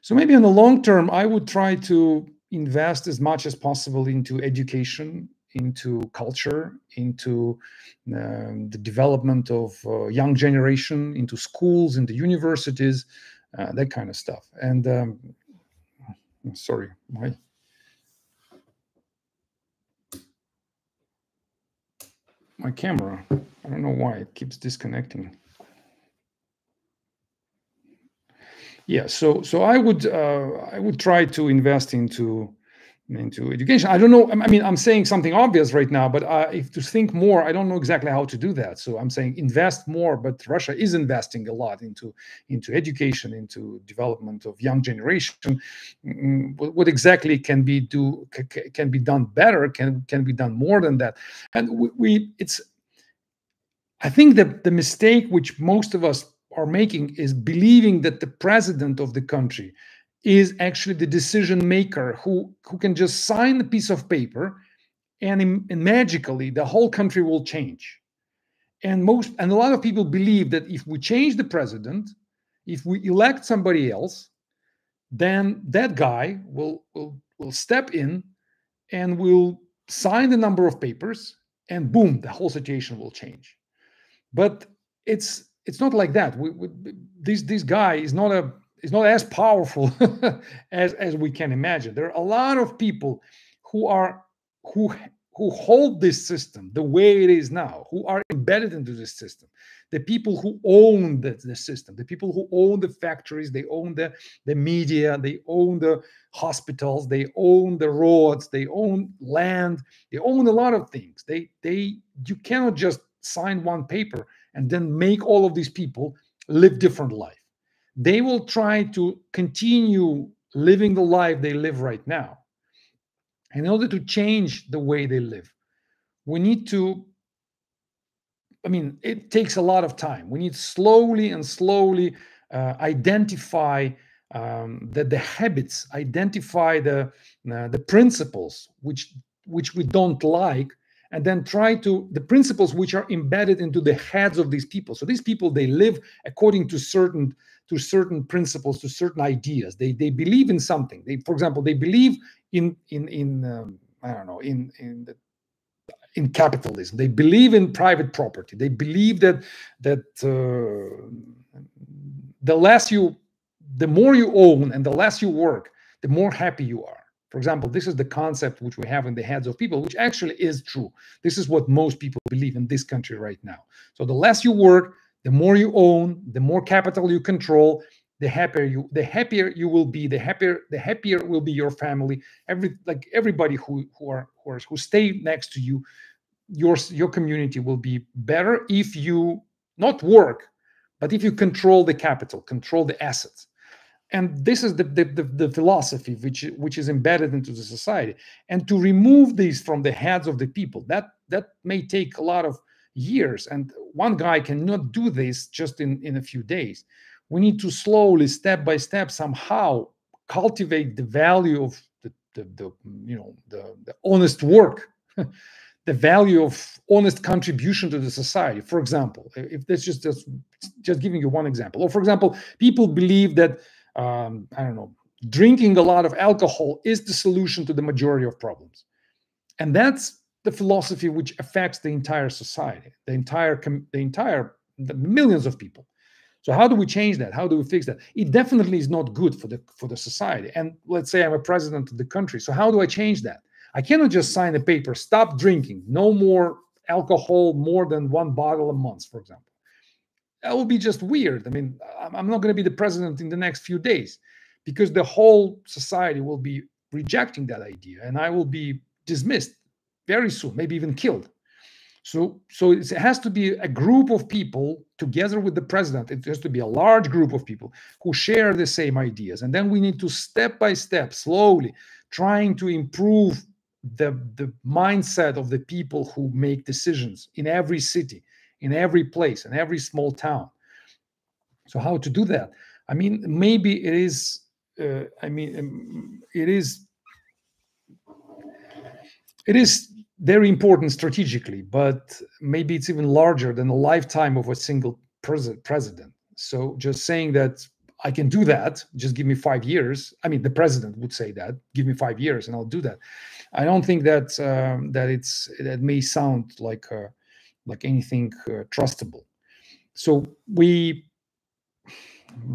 So maybe in the long term, I would try to invest as much as possible into education, into culture, into the development of young generation, into schools, into universities, that kind of stuff. And sorry, my my camera. I don't know why it keeps disconnecting. Yeah, so I would try to invest into education. I don't know. I mean, I'm saying something obvious right now, but if to think more, I don't know exactly how to do that. So I'm saying invest more, but Russia is investing a lot into education, into development of young generation. What exactly can be done better? Can be done more than that? And I think that the mistake which most of us are making is believing that the president of the country is actually the decision maker who can just sign a piece of paper and magically the whole country will change. And a lot of people believe that if we change the president, if we elect somebody else, then that guy will step in and will sign the number of papers and boom, the whole situation will change. But it's not like that. This guy is not as powerful as we can imagine. There are a lot of people who hold this system the way it is now, who are embedded into this system, the people who own the system, the people who own the factories, they own the media, they own the hospitals, they own the roads, they own land, they own a lot of things. You cannot just sign one paper and then make all of these people live different life. They will try to continue living the life they live right now. In order to change the way they live, we need to, I mean, it takes a lot of time. We need slowly identify the habits, identify the principles which we don't like, and then try to, the principles which are embedded into the heads of these people. So these people, they live according to certain principles, to certain ideas. They believe in something. For example, they believe in I don't know, in capitalism. They believe in private property. They believe that the more you own and the less you work, the more happy you are. For example, this is the concept which we have in the heads of people, which actually is true. This is what most people believe in this country right now. So the less you work, the more you own, the more capital you control, the happier you will be, the happier will be your family. Everybody who stay next to you, your community will be better if you not work, but if you control the capital, control the assets. And this is the philosophy which is embedded into the society. And to remove these from the heads of the people, that may take a lot of years. And one guy cannot do this just in a few days. We need to slowly, step by step, somehow cultivate the value of the honest work, the value of honest contribution to the society. For example, if that's just giving you one example, or for example, people believe that I don't know, drinking a lot of alcohol is the solution to the majority of problems. And that's the philosophy which affects the entire society, the millions of people. So how do we change that? How do we fix that? It definitely is not good for the society. And let's say I'm a president of the country. So how do I change that? I cannot just sign a paper, stop drinking, no more alcohol, more than one bottle a month, for example. That would be just weird. I mean, I'm not going to be the president in the next few days because the whole society will be rejecting that idea and I will be dismissed very soon, maybe even killed. So it has to be a group of people together with the president. It has to be a large group of people who share the same ideas. And then we need to step by step, slowly, trying to improve the mindset of the people who make decisions in every city, in every place, in every small town. So how to do that? I mean, maybe it is, it is very important strategically, but maybe it's even larger than the lifetime of a single president. So just saying that I can do that, just give me 5 years. I mean, the president would say that, give me 5 years and I'll do that. I don't think that that may sound like anything trustable. So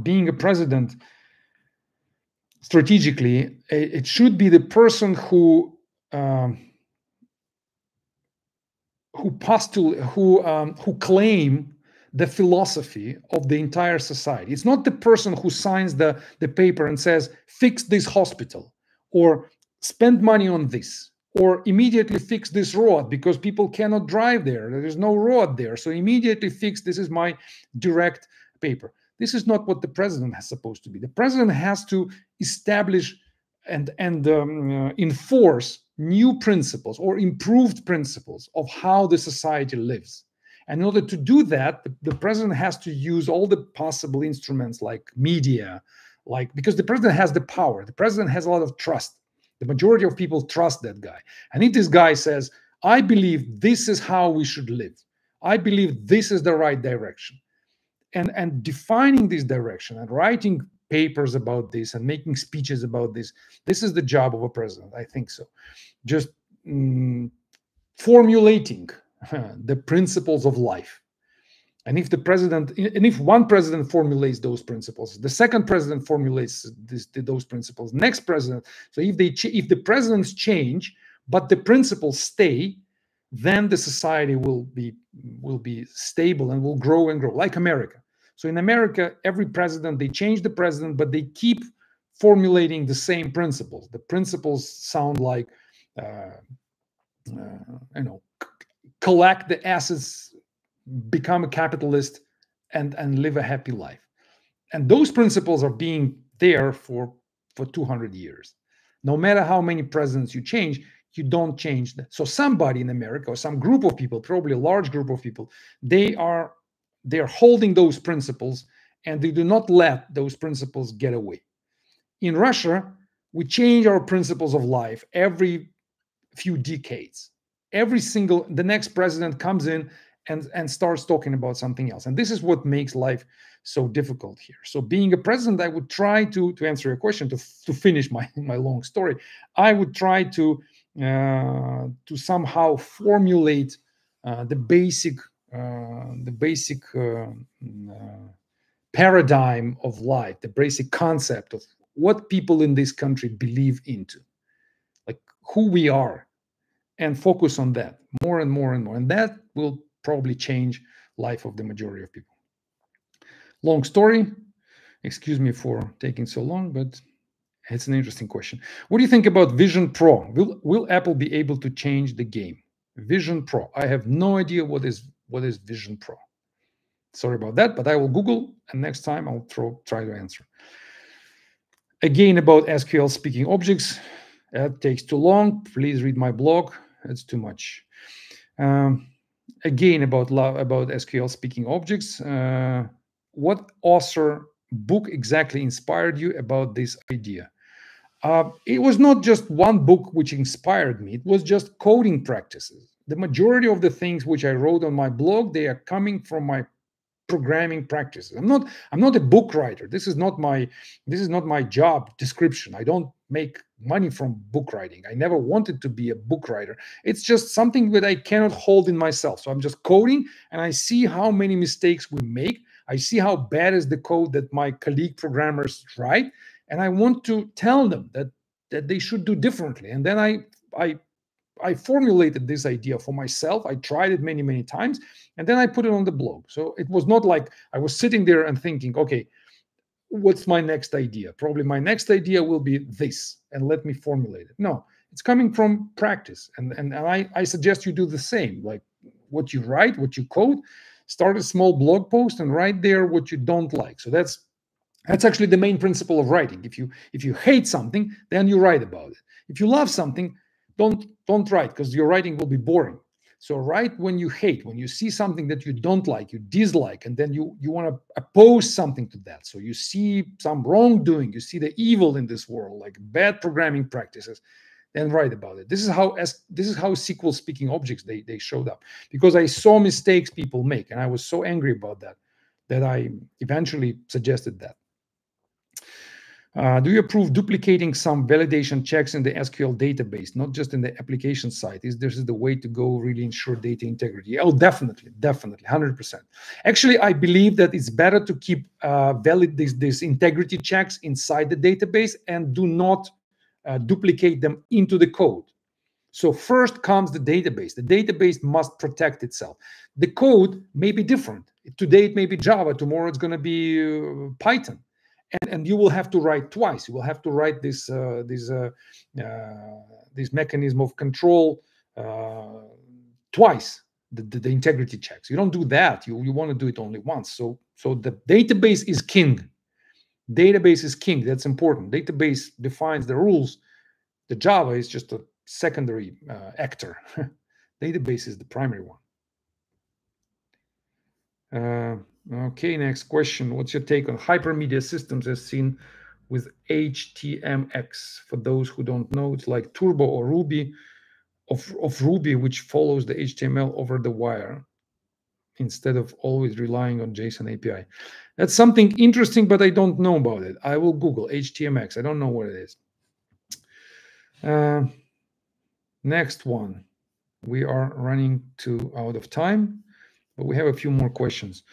being a president, strategically, it should be the person who claim the philosophy of the entire society. It's not the person who signs the paper and says, fix this hospital, or spend money on this, or immediately fix this road because people cannot drive there. There is no road there. So immediately fix, this is my direct paper. This is not what the president is supposed to be. The president has to establish and enforce new principles or improved principles of how the society lives. And in order to do that, the president has to use all the possible instruments like media, like, because the president has the power. The president has a lot of trust. The majority of people trust that guy. And if this guy says, I believe this is how we should live, I believe this is the right direction, and defining this direction and writing papers about this and making speeches about this, this is the job of a president, I think so. Just formulating the principles of life. And if the president, and if one president formulates those principles, the second president formulates those principles, next president. So if the presidents change, but the principles stay, then the society will be stable and will grow and grow, like America. So in America, every president, they change the president, but they keep formulating the same principles. The principles sound like, you know, collect the assets, become a capitalist, and live a happy life. And those principles are being there for 200 years. No matter how many presidents you change, you don't change that. So somebody in America, or some group of people, probably a large group of people, they are holding those principles, and they do not let those principles get away. In Russia, we change our principles of life every few decades. The next president comes in and starts talking about something else. And this is what makes life so difficult here. So being a president, I would try to answer your question, to finish my long story, I would try to somehow formulate the basic paradigm of life, the basic concept of what people in this country believe into, like who we are, and focus on that more and more and more. And that will probably change life of the majority of people. Long story. Excuse me for taking so long, but it's an interesting question. What do you think about Vision Pro? Will Apple be able to change the game? Vision Pro. I have no idea what is Vision Pro. Sorry about that, but I will Google, and next time I'll try to answer. Again, about SQL speaking objects. That takes too long. Please read my blog. It's too much. Again, about SQL speaking objects. What author book exactly inspired you about this idea? It was not just one book which inspired me. It was just coding practices. The majority of the things which I wrote on my blog, they are coming from my programming practices. I'm not a book writer. This is not my job description. I don't make money from book writing. I never wanted to be a book writer. It's just something that I cannot hold in myself. So I'm just coding, and I see how many mistakes we make. I see how bad is the code that my colleague programmers write, and I want to tell them that they should do differently. And then I formulated this idea for myself. I tried it many, many times, and then I put it on the blog. So it was not like I was sitting there and thinking, okay, what's my next idea? Probably my next idea will be this, and let me formulate it. No, it's coming from practice. And I suggest you do the same. Like what you write, what you code, start a small blog post and write there what you don't like. So that's actually the main principle of writing. If you hate something, then you write about it. If you love something, don't write, because your writing will be boring. So write when you hate, when you see something that you don't like, you dislike, and then you want to oppose something to that. So you see some wrongdoing, you see the evil in this world, like bad programming practices, then write about it. This is how SQL speaking objects they showed up, because I saw mistakes people make, and I was so angry about that I eventually suggested that. Do you approve duplicating some validation checks in the SQL database, not just in the application side? Is this the way to go, really ensure data integrity? Oh, definitely, definitely, 100%. Actually, I believe that it's better to keep valid these integrity checks inside the database and do not duplicate them into the code. So first comes the database. The database must protect itself. The code may be different. Today it may be Java, tomorrow it's going to be Python. And you will have to write twice. You will have to write this mechanism of control twice, the integrity checks. You don't do that. You want to do it only once. So the database is king. Database is king. That's important. Database defines the rules. The Java is just a secondary actor. Database is the primary one. Okay, next question. What's your take on hypermedia systems as seen with HTMX? For those who don't know, it's like Turbo or Ruby of Ruby, which follows the HTML over the wire instead of always relying on JSON API. That's something interesting, but I don't know about it. I will Google HTMX. I don't know what it is. Next one. We are running out of time, but we have a few more questions.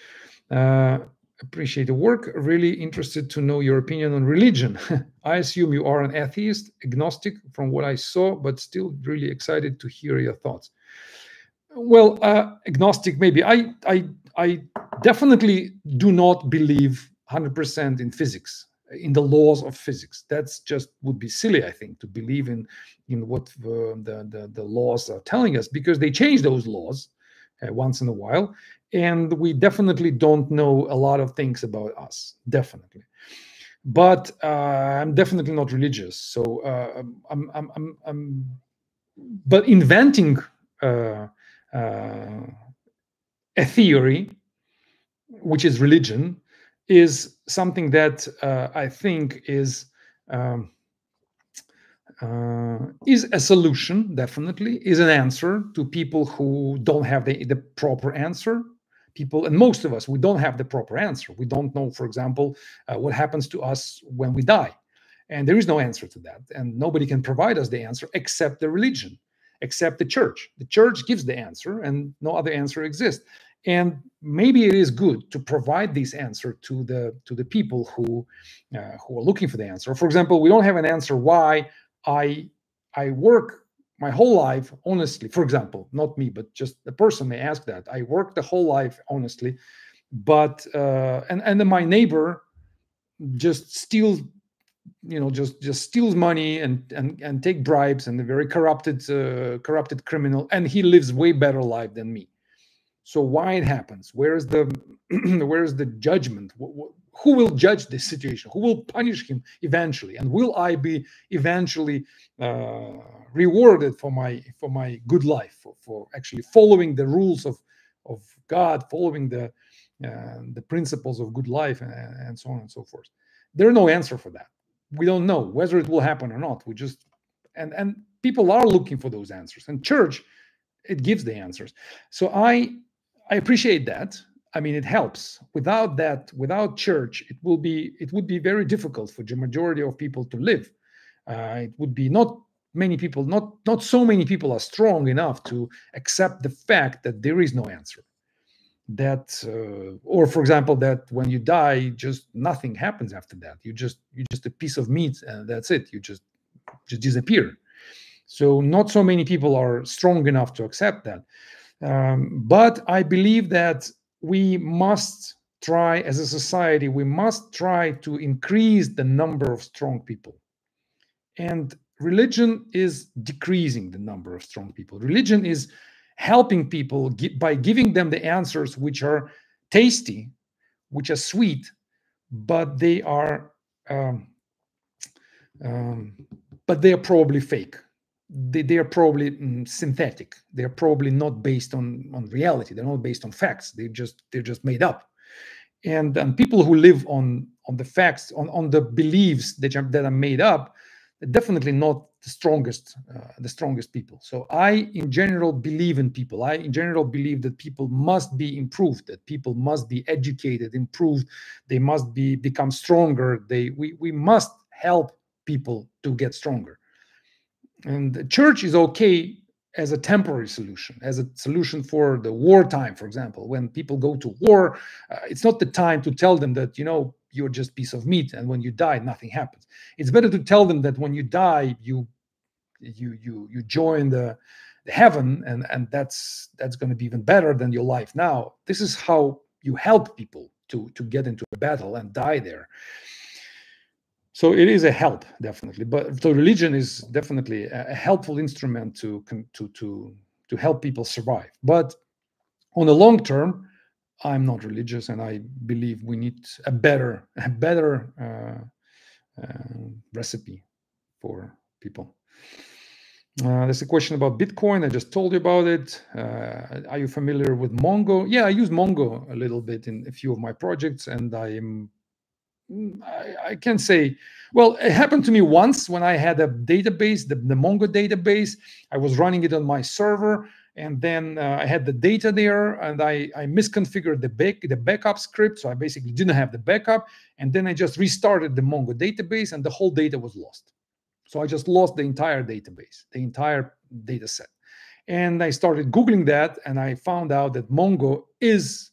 Appreciate the work. Really interested to know your opinion on religion. I assume you are an atheist, agnostic from what I saw, but still really excited to hear your thoughts. Well, agnostic maybe. I definitely do not believe 100% in physics, in the laws of physics. That's just would be silly, I think, to believe in what the laws are telling us, because they change those laws once in a while. And we definitely don't know a lot of things about us, definitely. But I'm definitely not religious. So but inventing a theory, which is religion, is something that I think is a solution, definitely, is an answer to people who don't have the proper answer. People, and most of us, we don't have the proper answer. We don't know, for example, what happens to us when we die. And there is no answer to that. And nobody can provide us the answer except the religion, except the church. The church gives the answer, and no other answer exists. And maybe it is good to provide this answer to the people who are looking for the answer. For example, we don't have an answer why I work my whole life honestly, for example. Not me, but just the person may ask that. I work the whole life honestly, but and then my neighbor just steals, you know, just steals money and take bribes, and a very corrupted criminal, and he lives way better life than me. So why it happens? Where is the judgment? Who will judge this situation? Who will punish him eventually? And will I be eventually rewarded for my good life, for actually following the rules of God, following the principles of good life, and so on and so forth? There is no answer for that. We don't know whether it will happen or not. We just and people are looking for those answers, and church, it gives the answers. So I appreciate that. I mean, it helps. Without that, without church, it would be very difficult for the majority of people to live. It would be not many people, not so many people are strong enough to accept the fact that there is no answer. That or, for example, that when you die, just nothing happens after that. You're just a piece of meat, and that's it. You just disappear. So not so many people are strong enough to accept that. But I believe that we must try, as a society, we must try to increase the number of strong people. And religion is decreasing the number of strong people. Religion is helping people by giving them the answers which are tasty, which are sweet, but they are probably fake. They are probably synthetic. They are probably not based on reality. They're not based on facts. They're just made up. And people who live on the facts, on the beliefs that are made up, are definitely not the strongest people. So I, in general, believe in people. I, in general, believe that people must be improved. That people must be educated, improved. They must become stronger. We must help people to get stronger. And the church is okay as a temporary solution, as a solution for the wartime, for example. When people go to war, it's not the time to tell them that, you know, you're just a piece of meat, and when you die, nothing happens. It's better to tell them that when you die, you you join the heaven, and that's going to be even better than your life now. This is how you help people to get into a battle and die there. So it is a help, definitely. But so religion is definitely a helpful instrument to help people survive. But on the long term, I'm not religious, and I believe we need a better recipe for people. There's a question about Bitcoin. I just told you about it. Are you familiar with Mongo? Yeah, I use Mongo a little bit in a few of my projects, and I can say, well, it happened to me once when I had a database, the Mongo database. I was running it on my server, and then I had the data there, and I misconfigured the backup script, so I basically didn't have the backup, and then I just restarted the Mongo database, and the whole data was lost. So I just lost the entire database, the entire data set. And I started Googling that, and I found out that Mongo is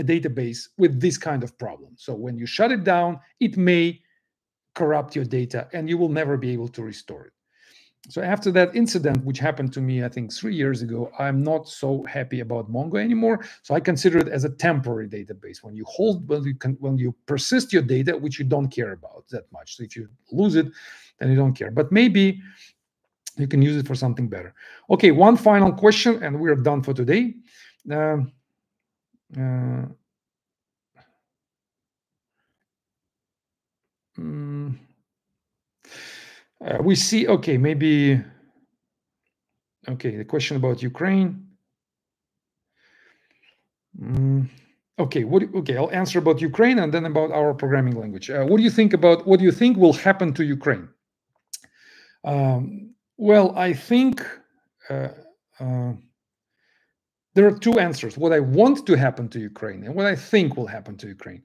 a database with this kind of problem. So when you shut it down, it may corrupt your data, and you will never be able to restore it. So after that incident, which happened to me, I think 3 years ago, I'm not so happy about Mongo anymore. So I consider it as a temporary database. When you hold, when you persist your data, which you don't care about that much. So if you lose it, then you don't care. But maybe you can use it for something better. Okay, one final question, and we're done for today. We see, okay, maybe, okay, the question about Ukraine. Okay, okay, I'll answer about Ukraine and then about our programming language. What do you think will happen to Ukraine? Well, I think there are two answers. What I want to happen to Ukraine and what I think will happen to Ukraine.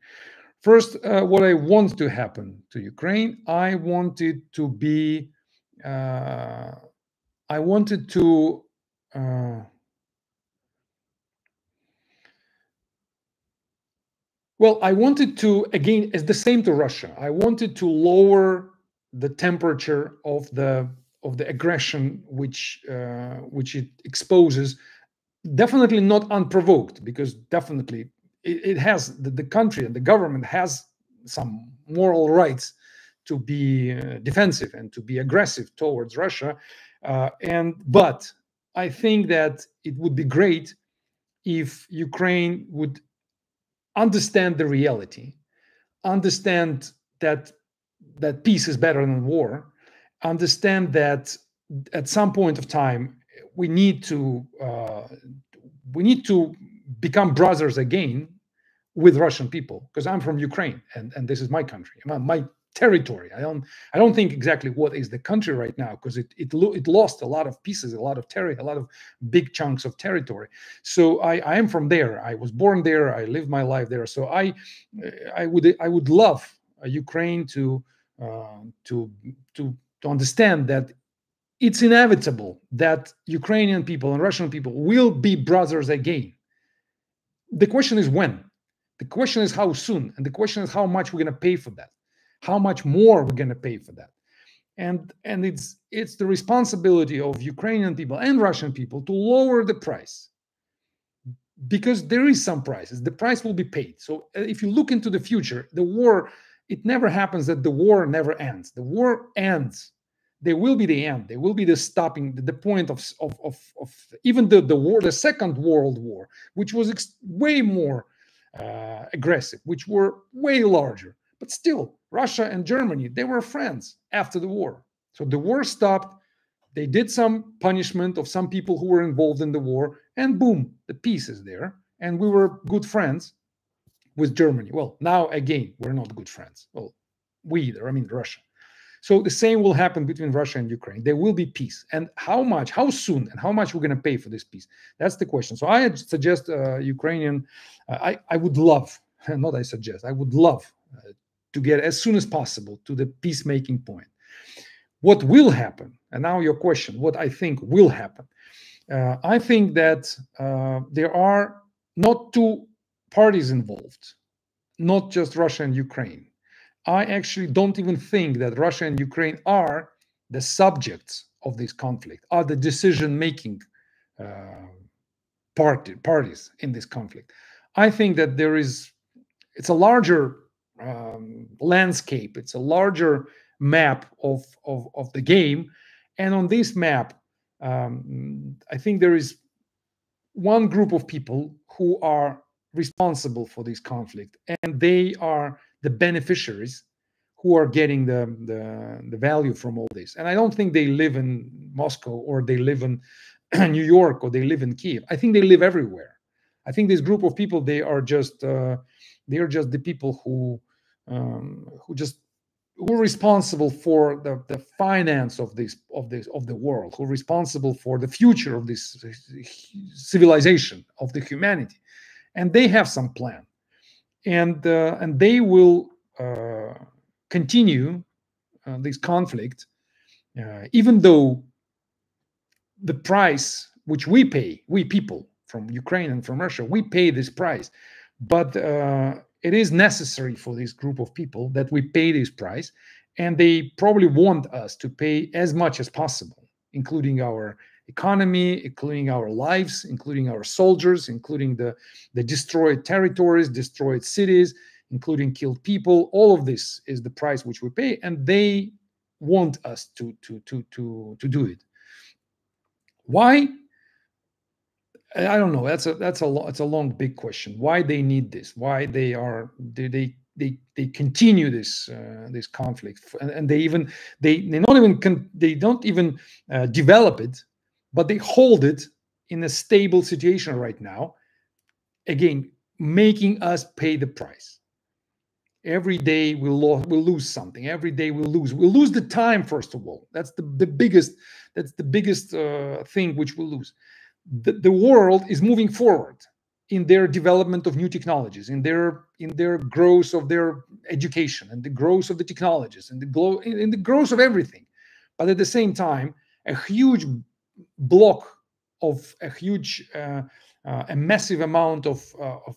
First, what I want to happen to Ukraine, I want it to be, I wanted to, again, it's the same to Russia. I wanted to lower the temperature of the aggression which it exposes, definitely not unprovoked, because definitely it has the country and the government has some moral rights to be defensive and to be aggressive towards Russia. But I think that it would be great if Ukraine would understand the reality, understand that peace is better than war, understand that at some point of time we need to become brothers again with Russian people, because I'm from Ukraine and this is my country, my territory. I don't think exactly what is the country right now, because it lost a lot of pieces, a lot of big chunks of territory. So I am from there. I was born there. I lived my life there. So I would love Ukraine to understand that it's inevitable that Ukrainian people and Russian people will be brothers again. The question is when. The question is how soon. And the question is how much we're going to pay for that. How much more we're going to pay for that. And it's the responsibility of Ukrainian people and Russian people to lower the price. Because there is some prices. The price will be paid. So if you look into the future, the war, it never happens that the war never ends. The war ends. There will be the end. There will be the stopping, the point of even the war, the Second World War, which was way more aggressive, which were way larger. But still, Russia and Germany, they were friends after the war. So the war stopped. They did some punishment of some people who were involved in the war, and boom, the peace is there. And we were good friends with Germany. Well, now again, we're not good friends. Well, we either. I mean, Russia. So the same will happen between Russia and Ukraine. There will be peace. And how much, how soon, and how much we're going to pay for this peace? That's the question. So I suggest Ukrainian, I would love, not I suggest, I would love to get as soon as possible to the peacemaking point. What will happen? And now your question, what I think will happen. I think that there are not two parties involved, not just Russia and Ukraine. I actually don't even think that Russia and Ukraine are the subjects of this conflict are the decision-making parties in this conflict. I think that there is, it's a larger landscape, it's a larger map of the game. And on this map, I think there is one group of people who are responsible for this conflict, and they are the beneficiaries who are getting the value from all this. And I don't think they live in Moscow, or they live in New York, or they live in Kiev. I think they live everywhere. I think this group of people, they are just the people who are responsible for the finance of the world, who are responsible for the future of this civilization, of the humanity, and they have some plan, and they will continue this conflict, even though the price which we pay, we people from Ukraine and from Russia, we pay this price, but it is necessary for this group of people that we pay this price, and they probably want us to pay as much as possible, including our economy, including our lives, including our soldiers, including the destroyed territories, destroyed cities, including killed people. All of this is the price which we pay, and they want us to do it. Why? I don't know. That's a long, big question. Why they need this? Why they continue this this conflict? And they don't even develop it, but they hold it in a stable situation right now. Again, making us pay the price. Every day we'll lose something. Every day we'll lose the time. First of all, that's the biggest thing which we'll lose. The world is moving forward in their development of new technologies, in their growth of their education, and the growth of the technologies, and in the growth of everything. But at the same time, a huge block of a massive amount of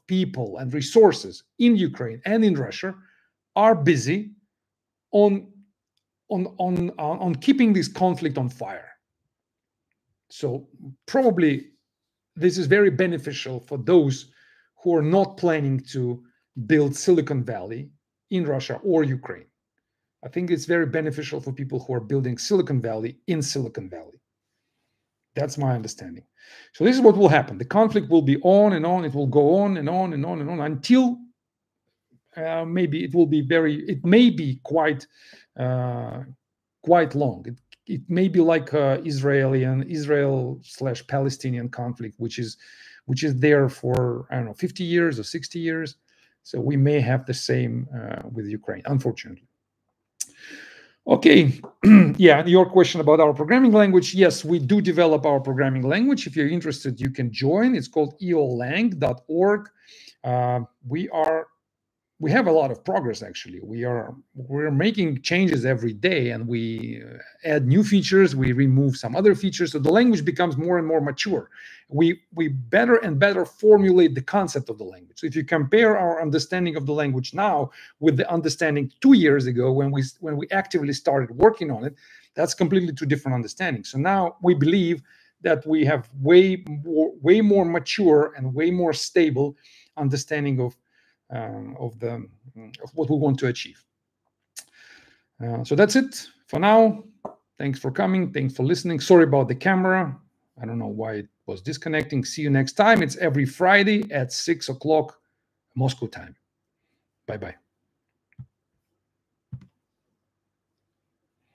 people and resources in Ukraine and in Russia are busy on keeping this conflict on fire. So probably this is very beneficial for those who are not planning to build Silicon Valley in Russia or Ukraine. I think it's very beneficial for people who are building Silicon Valley in Silicon Valley. That's my understanding. So this is what will happen. The conflict will be on and on. It will go on and on and on and on until maybe it will be quite long. It may be like Israel/Palestinian conflict, which is there for, I don't know, 50 years or 60 years. So we may have the same with Ukraine, unfortunately. Okay, yeah, and your question about our programming language. Yes, we do develop our programming language. If you're interested, you can join. It's called eolang.org. We have a lot of progress, actually. We're making changes every day, and we add new features, we remove some other features, so the language becomes more and more mature. We better and better formulate the concept of the language. So if you compare our understanding of the language now with the understanding 2 years ago when we actively started working on it, that's completely two different understandings. So now we believe that we have way more mature and way more stable understanding of what we want to achieve. So that's it for now. Thanks for coming. Thanks for listening. Sorry about the camera. I don't know why it was disconnecting. See you next time. It's every Friday at 6 o'clock Moscow time. Bye-bye.